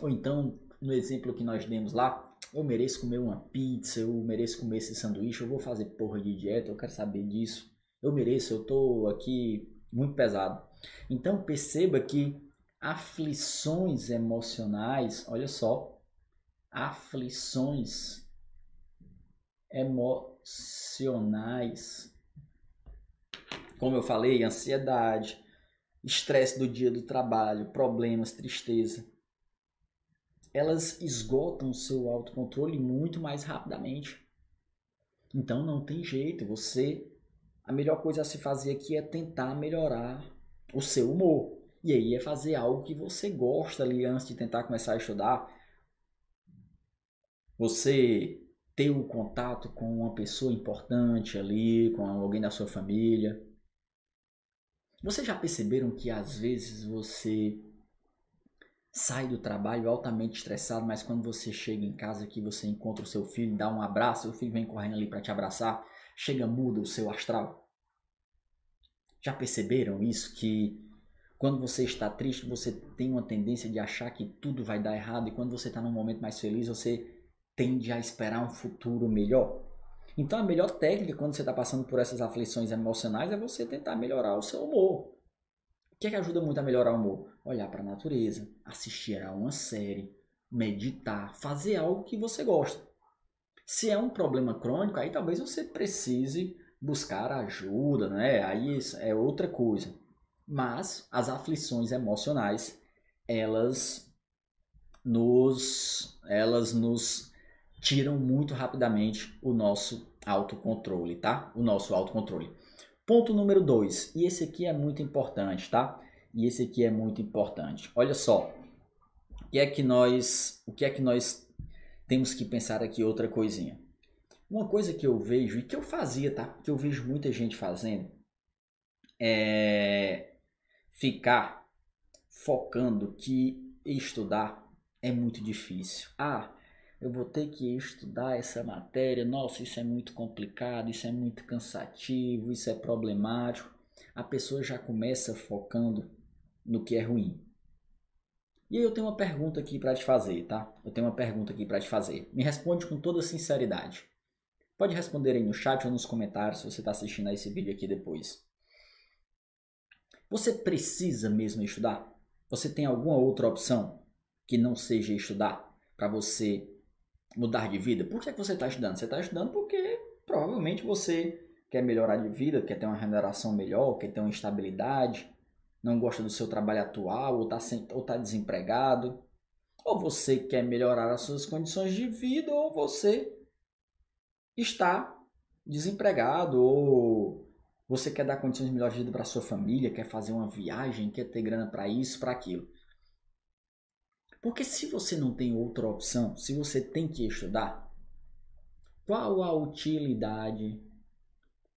Ou então, no exemplo que nós demos lá, eu mereço comer uma pizza, eu mereço comer esse sanduíche, eu vou fazer porra de dieta, eu quero saber disso. Eu mereço, eu tô aqui muito pesado. Então perceba que aflições emocionais, olha só, aflições emocionais, como eu falei, ansiedade, estresse do dia do trabalho, problemas, tristeza, elas esgotam o seu autocontrole muito mais rapidamente. Então não tem jeito, você, a melhor coisa a se fazer aqui é tentar melhorar o seu humor, e aí é fazer algo que você gosta ali antes de tentar começar a estudar. Você ter um contato com uma pessoa importante ali, com alguém da sua família. Vocês já perceberam que às vezes você sai do trabalho altamente estressado, mas quando você chega em casa que você encontra o seu filho, dá um abraço, o filho vem correndo ali para te abraçar, chega, muda o seu astral? Já perceberam isso? Que quando você está triste, você tem uma tendência de achar que tudo vai dar errado, e quando você está num momento mais feliz, você tende a esperar um futuro melhor. Então a melhor técnica quando você está passando por essas aflições emocionais é você tentar melhorar o seu humor. O que é que ajuda muito a melhorar o humor? Olhar para a natureza, assistir a uma série, meditar, fazer algo que você gosta. Se é um problema crônico, aí talvez você precise buscar ajuda, né? Aí é outra coisa. Mas as aflições emocionais, elas nos, elas nos tiram muito rapidamente o nosso autocontrole, tá? O nosso autocontrole. Ponto número dois, e esse aqui é muito importante, tá? E esse aqui é muito importante. Olha só, o que é que nós, o que é que nós temos que pensar aqui, outra coisinha. Uma coisa que eu vejo, e que eu fazia, tá? Que eu vejo muita gente fazendo, é ficar focando que estudar é muito difícil. Ah, eu vou ter que estudar essa matéria, nossa, isso é muito complicado, isso é muito cansativo, isso é problemático. A pessoa já começa focando no que é ruim. E aí eu tenho uma pergunta aqui para te fazer, tá? Eu tenho uma pergunta aqui para te fazer. Me responde com toda sinceridade. Pode responder aí no chat ou nos comentários se você está assistindo a esse vídeo aqui depois. Você precisa mesmo estudar? Você tem alguma outra opção que não seja estudar para você mudar de vida? Por que é que você está estudando? Você está estudando porque provavelmente você quer melhorar de vida, quer ter uma remuneração melhor, quer ter uma estabilidade, não gosta do seu trabalho atual, ou está ou tá desempregado, ou você quer melhorar as suas condições de vida, ou você está desempregado, ou você quer dar condições melhores de vida para sua família, quer fazer uma viagem, quer ter grana para isso, para aquilo. Porque se você não tem outra opção, se você tem que estudar, qual a utilidade,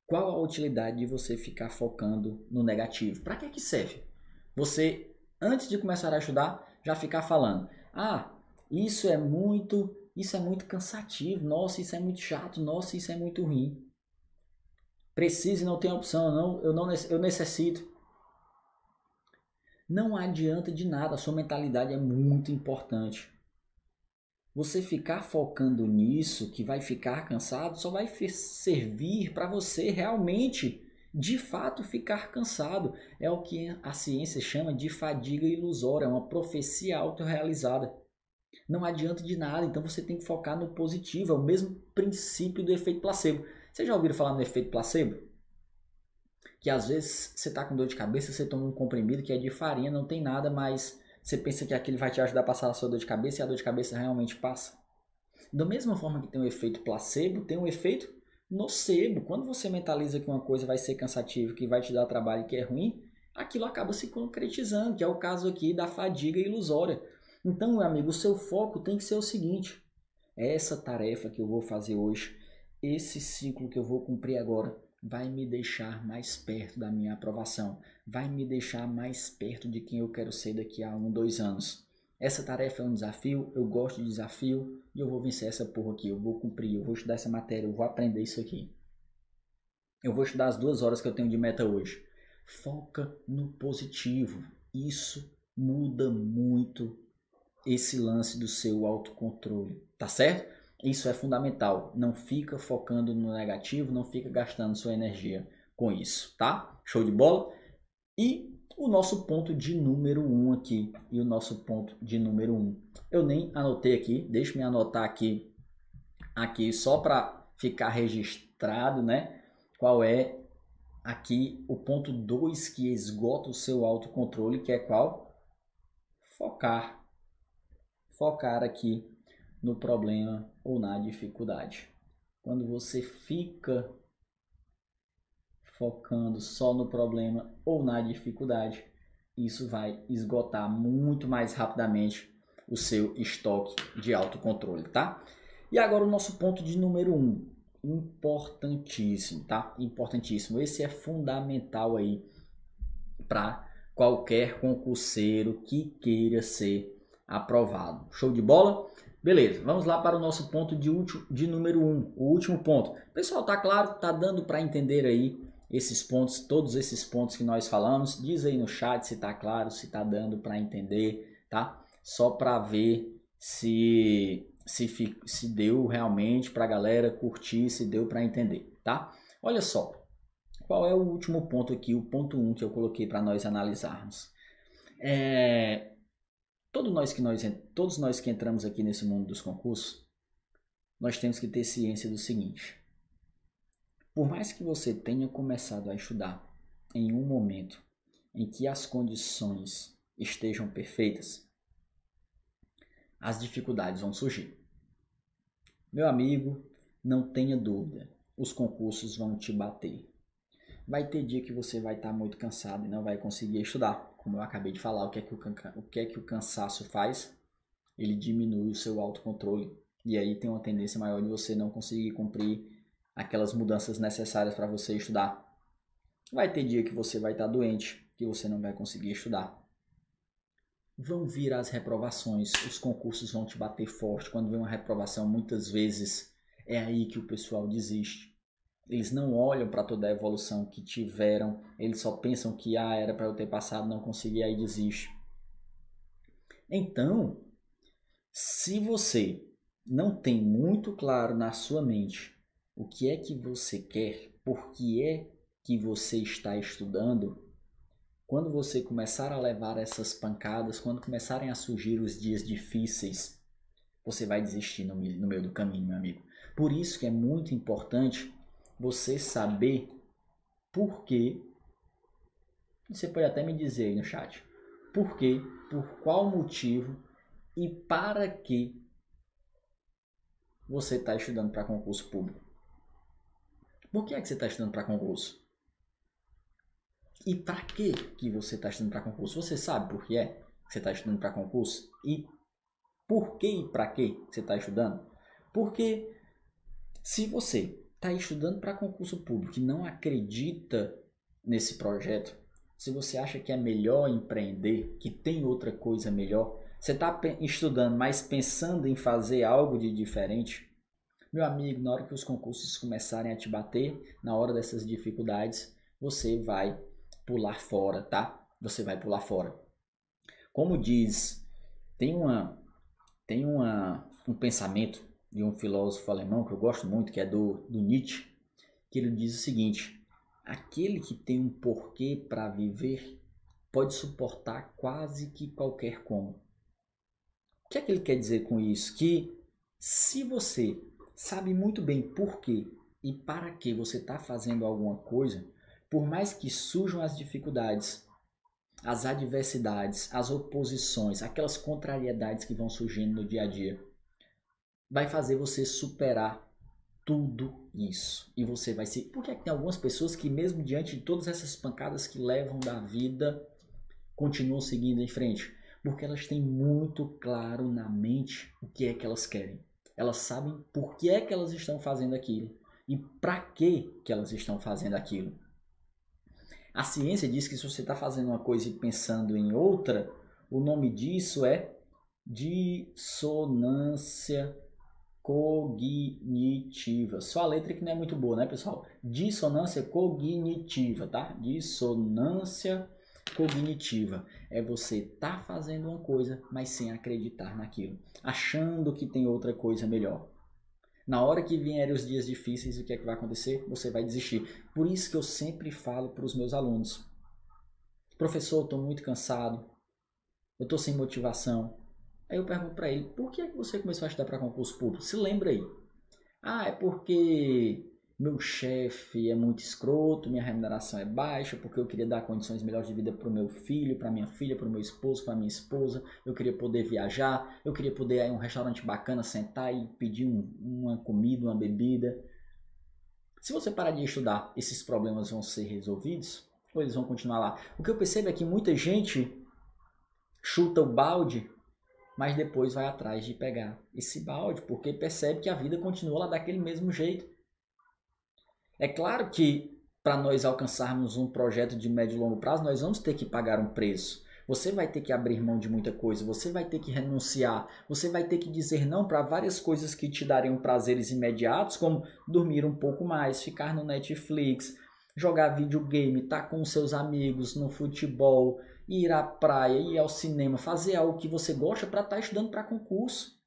qual a utilidade de você ficar focando no negativo? Para que é que serve? Você, antes de começar a estudar, já ficar falando: ah, isso é muito, isso é muito cansativo, nossa, isso é muito chato, nossa, isso é muito ruim. Preciso e não tenho opção, não, eu, não, eu necessito. Não adianta de nada, a sua mentalidade é muito importante. Você ficar focando nisso, que vai ficar cansado, só vai servir para você realmente, de fato, ficar cansado. É o que a ciência chama de fadiga ilusória, é uma profecia autorrealizada. Não adianta de nada, então você tem que focar no positivo, é o mesmo princípio do efeito placebo. Vocês já ouviram falar no efeito placebo? Que às vezes você está com dor de cabeça, você toma um comprimido que é de farinha, não tem nada, mas você pensa que aquilo vai te ajudar a passar a sua dor de cabeça e a dor de cabeça realmente passa. Da mesma forma que tem um efeito placebo, tem um efeito nocebo. Quando você mentaliza que uma coisa vai ser cansativa, que vai te dar trabalho e que é ruim, aquilo acaba se concretizando, que é o caso aqui da fadiga ilusória. Então, meu amigo, o seu foco tem que ser o seguinte: essa tarefa que eu vou fazer hoje, esse ciclo que eu vou cumprir agora, vai me deixar mais perto da minha aprovação, vai me deixar mais perto de quem eu quero ser daqui a um, dois anos. Essa tarefa é um desafio, eu gosto de desafio e eu vou vencer essa porra aqui, eu vou cumprir, eu vou estudar essa matéria, eu vou aprender isso aqui. Eu vou estudar as duas horas que eu tenho de meta hoje. Foca no positivo, isso muda muito esse lance do seu autocontrole, tá certo? Isso é fundamental. Não fica focando no negativo, não fica gastando sua energia com isso, tá? Show de bola? E o nosso ponto de número um aqui, e o nosso ponto de número um. Eu nem anotei aqui, deixa-me anotar aqui, aqui só para ficar registrado, né? Qual é aqui o ponto dois que esgota o seu autocontrole, que é qual? Focar. Focar aqui no problema ou na dificuldade. Quando você fica focando só no problema ou na dificuldade, isso vai esgotar muito mais rapidamente o seu estoque de autocontrole, tá? E agora o nosso ponto de número um, importantíssimo, tá? Importantíssimo. Esse é fundamental aí para qualquer concurseiro que queira ser aprovado. Show de bola? Beleza, vamos lá para o nosso ponto de, último, de número um, o último ponto. Pessoal, tá claro? Tá dando para entender aí esses pontos, todos esses pontos que nós falamos? Diz aí no chat se tá claro, se tá dando para entender, tá? Só para ver se, se, se deu realmente para a galera curtir, se deu para entender, tá? Olha só, qual é o último ponto aqui, o ponto um que eu coloquei para nós analisarmos? É... Todos nós, que nós, todos nós que entramos aqui nesse mundo dos concursos, nós temos que ter ciência do seguinte. Por mais que você tenha começado a estudar em um momento em que as condições estejam perfeitas, as dificuldades vão surgir. Meu amigo, não tenha dúvida, os concursos vão te bater. Vai ter dia que você vai estar muito cansado e não vai conseguir estudar. Como eu acabei de falar, o que é que o, o, que é que o cansaço faz? Ele diminui o seu autocontrole. E aí tem uma tendência maior de você não conseguir cumprir aquelas mudanças necessárias para você estudar. Vai ter dia que você vai estar doente, que você não vai conseguir estudar. Vão vir as reprovações, os concursos vão te bater forte. Quando vem uma reprovação, muitas vezes é aí que o pessoal desiste. Eles não olham para toda a evolução que tiveram, eles só pensam que ah, era para eu ter passado, não consegui, aí desiste. Então, se você não tem muito claro na sua mente o que é que você quer, por que é que você está estudando, quando você começar a levar essas pancadas, quando começarem a surgir os dias difíceis, você vai desistir no meio do caminho, meu amigo. Por isso que é muito importante você saber por quê, você pode até me dizer aí no chat, por quê, por qual motivo e para que você está estudando para concurso público. Por que é que você está estudando para concurso? E para que que você está estudando para concurso? Você sabe por que é que você está estudando para concurso? E por que e para que você está estudando? Porque se você está estudando para concurso público e não acredita nesse projeto, se você acha que é melhor empreender, que tem outra coisa melhor, você está estudando, mas pensando em fazer algo de diferente, meu amigo, na hora que os concursos começarem a te bater, na hora dessas dificuldades, você vai pular fora, tá? Você vai pular fora. Como diz, tem uma, tem uma, um pensamento de um filósofo alemão que eu gosto muito, que é do, do Nietzsche, que ele diz o seguinte: aquele que tem um porquê para viver pode suportar quase que qualquer como. O que é que ele quer dizer com isso? Que se você sabe muito bem por quê e para que você está fazendo alguma coisa, por mais que surjam as dificuldades, as adversidades, as oposições, aquelas contrariedades que vão surgindo no dia a dia, vai fazer você superar tudo isso. E você vai se... Porque tem algumas pessoas que mesmo diante de todas essas pancadas que levam da vida, continuam seguindo em frente. Porque elas têm muito claro na mente o que é que elas querem. Elas sabem por que é que elas estão fazendo aquilo e para que que elas estão fazendo aquilo. A ciência diz que se você está fazendo uma coisa e pensando em outra, o nome disso é dissonância cognitiva. Só a letra que não é muito boa, né, pessoal? Dissonância cognitiva, tá? Dissonância cognitiva. É você estar fazendo uma coisa, mas sem acreditar naquilo, achando que tem outra coisa melhor. Na hora que vierem os dias difíceis, o que é que vai acontecer? Você vai desistir. Por isso que eu sempre falo para os meus alunos: professor, eu estou muito cansado, eu estou sem motivação. Aí eu pergunto para ele: por que é que você começou a estudar para concurso público? Se lembra aí. Ah, é porque meu chefe é muito escroto, minha remuneração é baixa, porque eu queria dar condições melhores de vida para o meu filho, para minha filha, para o meu esposo, para minha esposa. Eu queria poder viajar, eu queria poder ir a um restaurante bacana, sentar e pedir um, uma comida, uma bebida. Se você parar de estudar, esses problemas vão ser resolvidos ou eles vão continuar lá? O que eu percebo é que muita gente chuta o balde, mas depois vai atrás de pegar esse balde, porque percebe que a vida continua lá daquele mesmo jeito. É claro que para nós alcançarmos um projeto de médio e longo prazo, nós vamos ter que pagar um preço. Você vai ter que abrir mão de muita coisa, você vai ter que renunciar, você vai ter que dizer não para várias coisas que te dariam prazeres imediatos, como dormir um pouco mais, ficar no Netflix, jogar videogame, estar com seus amigos no futebol, ir à praia, ir ao cinema, fazer algo que você gosta para estar estudando para concurso.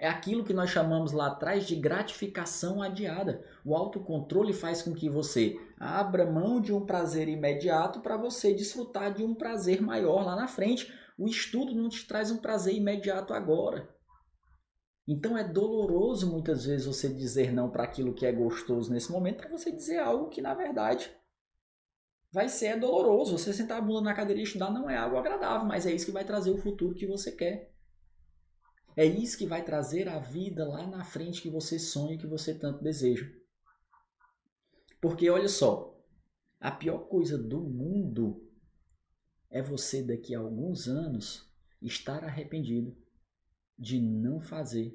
É aquilo que nós chamamos lá atrás de gratificação adiada. O autocontrole faz com que você abra mão de um prazer imediato para você desfrutar de um prazer maior lá na frente. O estudo não te traz um prazer imediato agora. Então é doloroso muitas vezes você dizer não para aquilo que é gostoso nesse momento, para você dizer algo que na verdade vai ser doloroso. Você sentar a bunda na cadeira e estudar não é algo agradável, mas é isso que vai trazer o futuro que você quer. É isso que vai trazer a vida lá na frente que você sonha, que você tanto deseja. Porque, olha só, a pior coisa do mundo é você, daqui a alguns anos, estar arrependido de não fazer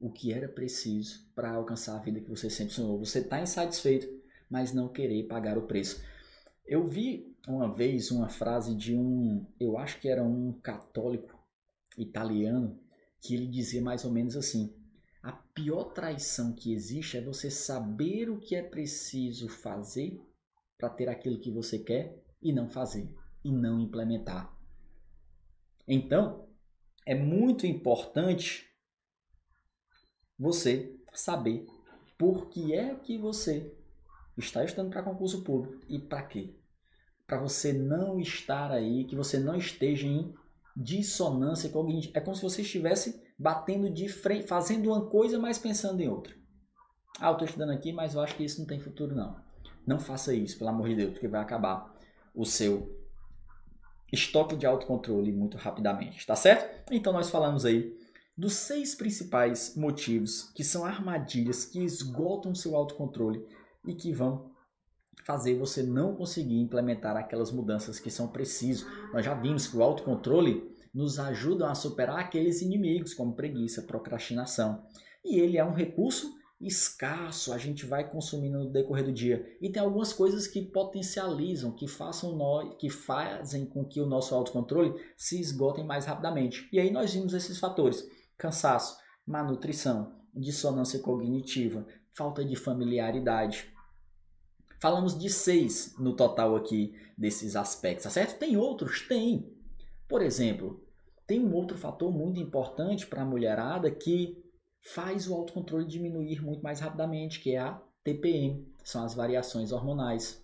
o que era preciso para alcançar a vida que você sempre sonhou. Você está insatisfeito, mas não querer pagar o preço. Eu vi uma vez uma frase de um, eu acho que era um católico italiano, que ele dizia mais ou menos assim: a pior traição que existe é você saber o que é preciso fazer para ter aquilo que você quer e não fazer, e não implementar. Então, é muito importante você saber por que é que você está estudando para concurso público e para quê. Para você não estar aí, que você não esteja em dissonância cognitiva. É como se você estivesse batendo de frente, fazendo uma coisa, mas pensando em outra. Ah, eu estou estudando aqui, mas eu acho que isso não tem futuro, não. Não faça isso, pelo amor de Deus, porque vai acabar o seu estoque de autocontrole muito rapidamente, tá certo? Então, nós falamos aí dos seis principais motivos que são armadilhas que esgotam seu autocontrole e que vão fazer você não conseguir implementar aquelas mudanças que são precisas. Nós já vimos que o autocontrole nos ajuda a superar aqueles inimigos, como preguiça, procrastinação. E ele é um recurso escasso, a gente vai consumindo no decorrer do dia. E tem algumas coisas que potencializam, que, façam nós, que fazem com que o nosso autocontrole se esgotem mais rapidamente. E aí nós vimos esses fatores: cansaço, má nutrição, dissonância cognitiva, falta de familiaridade. Falamos de seis no total aqui desses aspectos, tá certo? Tem outros? Tem. Por exemplo, Tem um outro fator muito importante para a mulherada que faz o autocontrole diminuir muito mais rapidamente, que é a T P M, são as variações hormonais.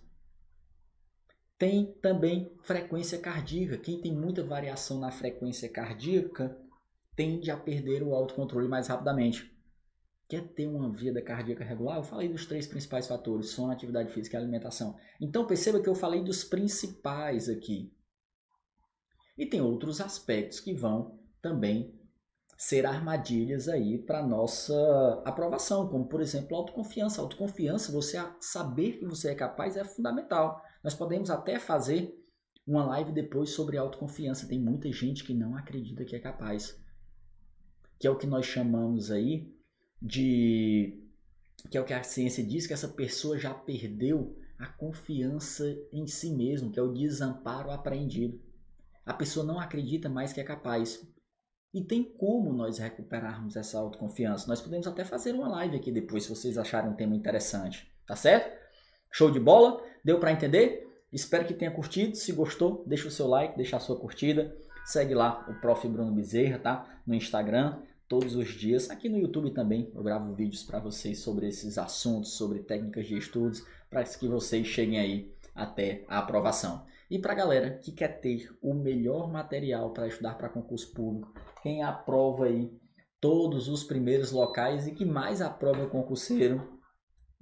Tem também frequência cardíaca. Quem tem muita variação na frequência cardíaca tende a perder o autocontrole mais rapidamente. Quer ter uma vida cardíaca regular? Eu falei dos três principais fatores, sono, atividade física e alimentação. Então perceba que eu falei dos principais aqui. E tem outros aspectos que vão também ser armadilhas aí para nossa aprovação, como por exemplo a autoconfiança. A autoconfiança, você saber que você é capaz, é fundamental. Nós podemos até fazer uma live depois sobre autoconfiança. Tem muita gente que não acredita que é capaz, que é o que nós chamamos aí de... que é o que a ciência diz, que essa pessoa já perdeu a confiança em si mesmo, que é o desamparo apreendido. A pessoa não acredita mais que é capaz. E tem como nós recuperarmos essa autoconfiança. Nós podemos até fazer uma live aqui depois, se vocês acharem um tema interessante. Tá certo? Show de bola? Deu para entender? Espero que tenha curtido. Se gostou, deixa o seu like, deixa a sua curtida. Segue lá o professor Bruno Bezerra, tá? No Instagram, todos os dias. Aqui no YouTube também eu gravo vídeos para vocês sobre esses assuntos, sobre técnicas de estudos, para que vocês cheguem aí até a aprovação. E para a galera que quer ter o melhor material para estudar para concurso público, quem aprova aí todos os primeiros locais e que mais aprova o concurseiro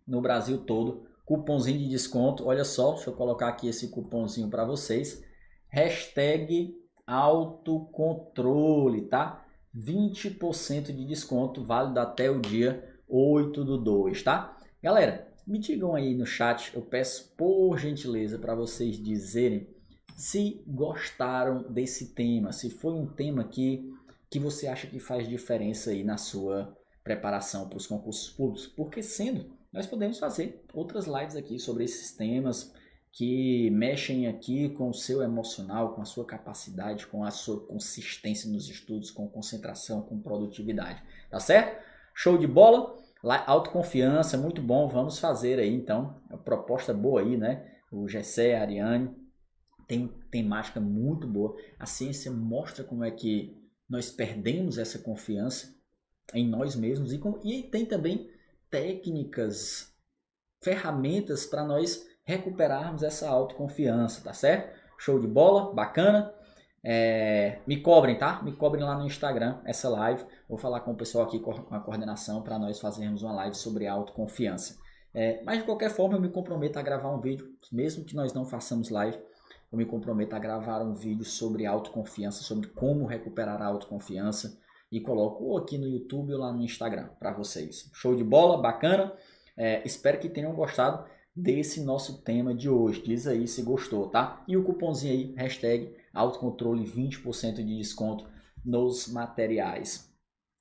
no Brasil todo, cupomzinho de desconto, olha só, deixa eu colocar aqui esse cupomzinho para vocês, hashtag autocontrole, tá? vinte por cento de desconto, válido até o dia oito do dois, tá? Galera, me digam aí no chat, eu peço por gentileza para vocês dizerem se gostaram desse tema, se foi um tema que, que você acha que faz diferença aí na sua preparação para os concursos públicos. Porque sendo, nós podemos fazer outras lives aqui sobre esses temas que mexem aqui com o seu emocional, com a sua capacidade, com a sua consistência nos estudos, com concentração, com produtividade. Tá certo? Show de bola! Autoconfiança, muito bom, vamos fazer aí então, uma proposta boa aí, né? O Gessé, a Ariane, tem temática muito boa. A ciência mostra como é que nós perdemos essa confiança em nós mesmos e, com, e tem também técnicas, ferramentas para nós recuperarmos essa autoconfiança, tá certo? Show de bola, bacana. É, me cobrem, tá? Me cobrem lá no Instagram essa live. Vou falar com o pessoal aqui, com a coordenação, para nós fazermos uma live sobre autoconfiança. É, mas de qualquer forma, eu me comprometo a gravar um vídeo, mesmo que nós não façamos live, eu me comprometo a gravar um vídeo sobre autoconfiança, sobre como recuperar a autoconfiança, e coloco ou aqui no YouTube ou lá no Instagram para vocês. Show de bola, bacana. É, espero que tenham gostado desse nosso tema de hoje. Diz aí se gostou, tá? E o cupomzinho aí, hashtag autocontrole, vinte por cento de desconto nos materiais.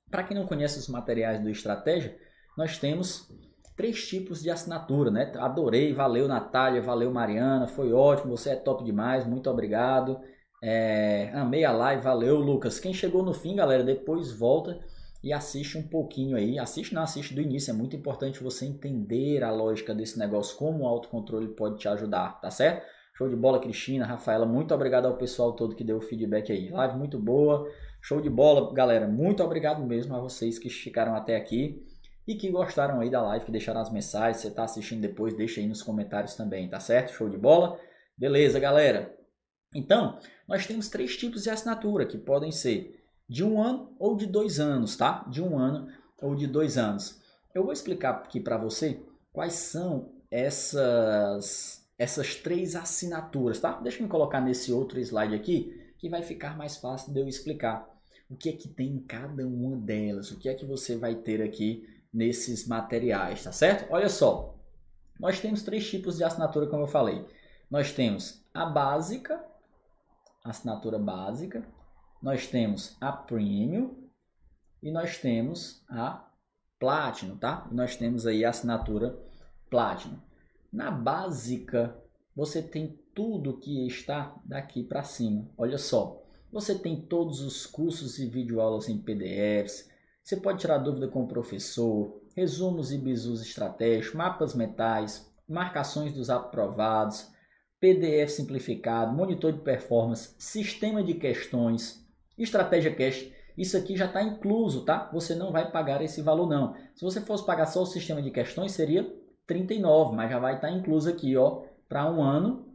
Para quem não conhece os materiais do Estratégia, nós temos três tipos de assinatura, né? Adorei, valeu Natália, valeu Mariana, foi ótimo, você é top demais, muito obrigado. É, amei a live, valeu Lucas. Quem chegou no fim, galera, depois volta e assiste um pouquinho aí. Assiste, não assiste do início, é muito importante você entender a lógica desse negócio, como o autocontrole pode te ajudar, tá certo? Show de bola, Cristina, Rafaela, muito obrigado ao pessoal todo que deu o feedback aí. Live muito boa, show de bola, galera. Muito obrigado mesmo a vocês que ficaram até aqui e que gostaram aí da live, que deixaram as mensagens. Você tá assistindo depois, deixa aí nos comentários também, tá certo? Show de bola? Beleza, galera. Então, nós temos três tipos de assinatura que podem ser de um ano ou de dois anos, tá? De um ano ou de dois anos. Eu vou explicar aqui para você quais são essas... essas três assinaturas, tá? Deixa eu colocar nesse outro slide aqui, que vai ficar mais fácil de eu explicar o que é que tem em cada uma delas, o que é que você vai ter aqui nesses materiais, tá certo? Olha só, nós temos três tipos de assinatura, como eu falei. Nós temos a básica, assinatura básica, nós temos a premium e nós temos a platinum, tá? E nós temos aí a assinatura platinum. Na básica, você tem tudo que está daqui para cima. Olha só, você tem todos os cursos e videoaulas em P D Fs, você pode tirar dúvida com o professor, resumos e bizus estratégicos, mapas mentais, marcações dos aprovados, P D F simplificado, monitor de performance, sistema de questões, Estratégia Cash, isso aqui já está incluso, tá? Você não vai pagar esse valor não. Se você fosse pagar só o sistema de questões, seria trinta e nove reais, mas já vai estar tá incluso aqui, ó, para um ano,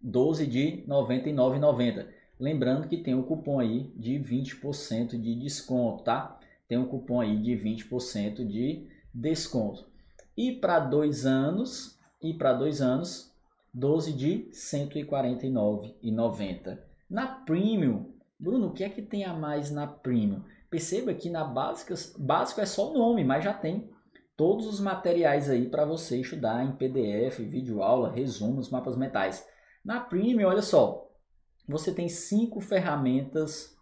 doze de noventa e nove reais e noventa centavos. Lembrando que tem um cupom aí de vinte por cento de desconto, tá? Tem um cupom aí de vinte por cento de desconto. E para dois anos, e para dois anos, doze de cento e quarenta e nove reais e noventa centavos. Na Premium, Bruno, o que é que tem a mais na Premium? Perceba que na básica, básico é só o nome, mas já tem todos os materiais aí para você estudar em P D F, vídeo aula, resumos, mapas mentais. Na Premium, olha só, você tem cinco ferramentas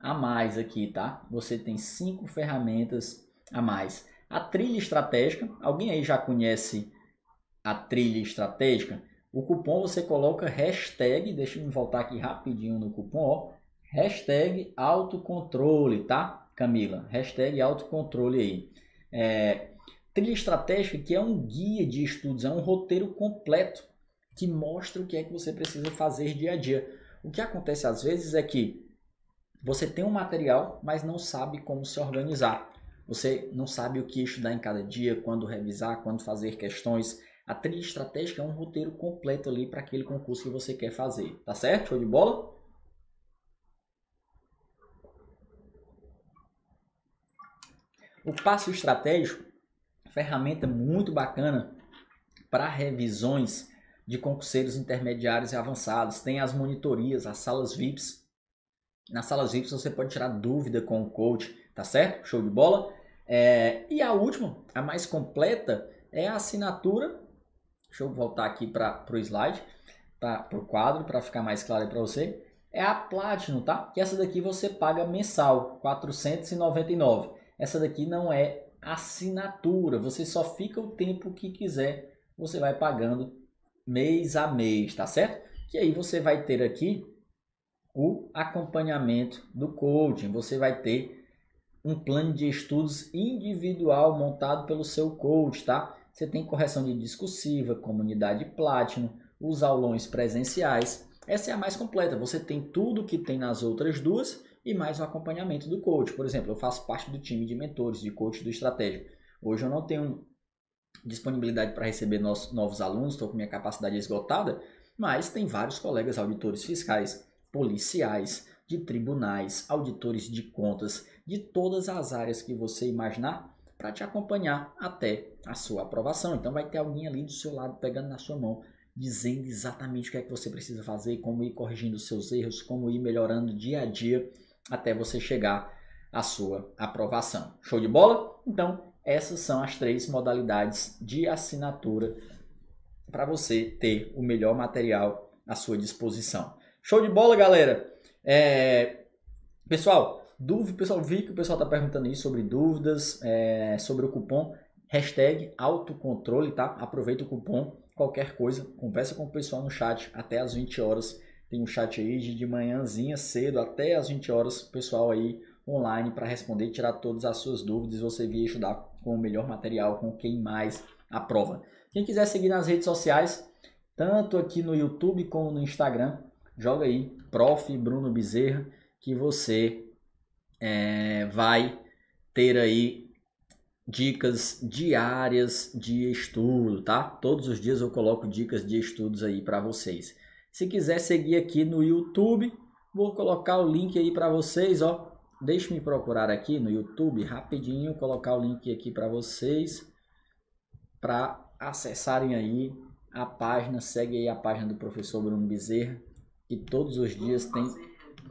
a mais aqui, tá? Você tem cinco ferramentas a mais. A trilha estratégica, alguém aí já conhece a trilha estratégica? O cupom você coloca hashtag, deixa eu voltar aqui rapidinho no cupom, ó, hashtag autocontrole, tá, Camila? Hashtag autocontrole aí. É, trilha estratégica que é um guia de estudos, é um roteiro completo que mostra o que é que você precisa fazer dia a dia. O que acontece às vezes é que você tem um material, mas não sabe como se organizar. Você não sabe o que estudar em cada dia, quando revisar, quando fazer questões. A trilha estratégica é um roteiro completo ali para aquele concurso que você quer fazer. Tá certo? Show de bola? O passo estratégico, ferramenta muito bacana para revisões de concurseiros intermediários e avançados. Tem as monitorias, as salas V I Ps. Nas salas V I Ps você pode tirar dúvida com o coach, tá certo? Show de bola? É, e a última, a mais completa, é a assinatura. Deixa eu voltar aqui para o slide, tá, para o quadro, para ficar mais claro para você. É a Platinum, tá? Que essa daqui você paga mensal, quatrocentos e noventa e nove reais. Essa daqui não é assinatura, você só fica o tempo que quiser. Você vai pagando mês a mês, tá certo? Que aí você vai ter aqui o acompanhamento do coaching. Você vai ter um plano de estudos individual montado pelo seu coach, tá? Você tem correção de discursiva, comunidade Platinum, os aulões presenciais. Essa é a mais completa. Você tem tudo que tem nas outras duas e mais o acompanhamento do coach. Por exemplo, eu faço parte do time de mentores, de coach do estratégico. Hoje eu não tenho disponibilidade para receber novos alunos, estou com minha capacidade esgotada, mas tem vários colegas auditores fiscais, policiais, de tribunais, auditores de contas, de todas as áreas que você imaginar, para te acompanhar até a sua aprovação. Então vai ter alguém ali do seu lado, pegando na sua mão, dizendo exatamente o que é que você precisa fazer, como ir corrigindo os seus erros, como ir melhorando dia a dia, até você chegar à sua aprovação. Show de bola? Então, essas são as três modalidades de assinatura para você ter o melhor material à sua disposição. Show de bola, galera! É... Pessoal, dúvida, pessoal, vi que o pessoal está perguntando aí sobre dúvidas, é... sobre o cupom, hashtag autocontrole, tá? Aproveita o cupom, qualquer coisa, conversa com o pessoal no chat até as vinte horas. Tem um chat aí de, de manhãzinha cedo até as vinte horas, pessoal aí online para responder, tirar todas as suas dúvidas, você vir estudar com o melhor material, com quem mais aprova. Quem quiser seguir nas redes sociais, tanto aqui no YouTube como no Instagram, joga aí Professor Bruno Bezerra, que você é, vai ter aí dicas diárias de estudo, tá? Todos os dias eu coloco dicas de estudos aí para vocês. Se quiser seguir aqui no YouTube, vou colocar o link aí para vocês, ó. Deixa me procurar aqui no YouTube rapidinho, colocar o link aqui para vocês para acessarem aí a página, segue aí a página do professor Bruno Bezerra, que todos os dias tem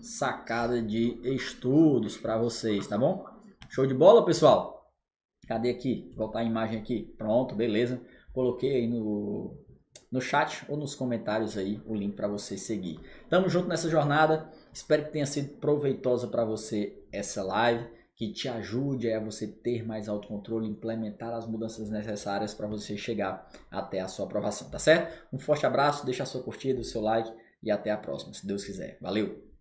sacada de estudos para vocês, tá bom? Show de bola, pessoal? Cadê aqui? Vou botar a imagem aqui. Pronto, beleza. Coloquei aí no no chat ou nos comentários aí o link para você seguir. Tamo junto nessa jornada. Espero que tenha sido proveitosa para você essa live, que te ajude a você ter mais autocontrole, implementar as mudanças necessárias para você chegar até a sua aprovação, tá certo? Um forte abraço, deixa a sua curtida, o seu like e até a próxima, se Deus quiser. Valeu!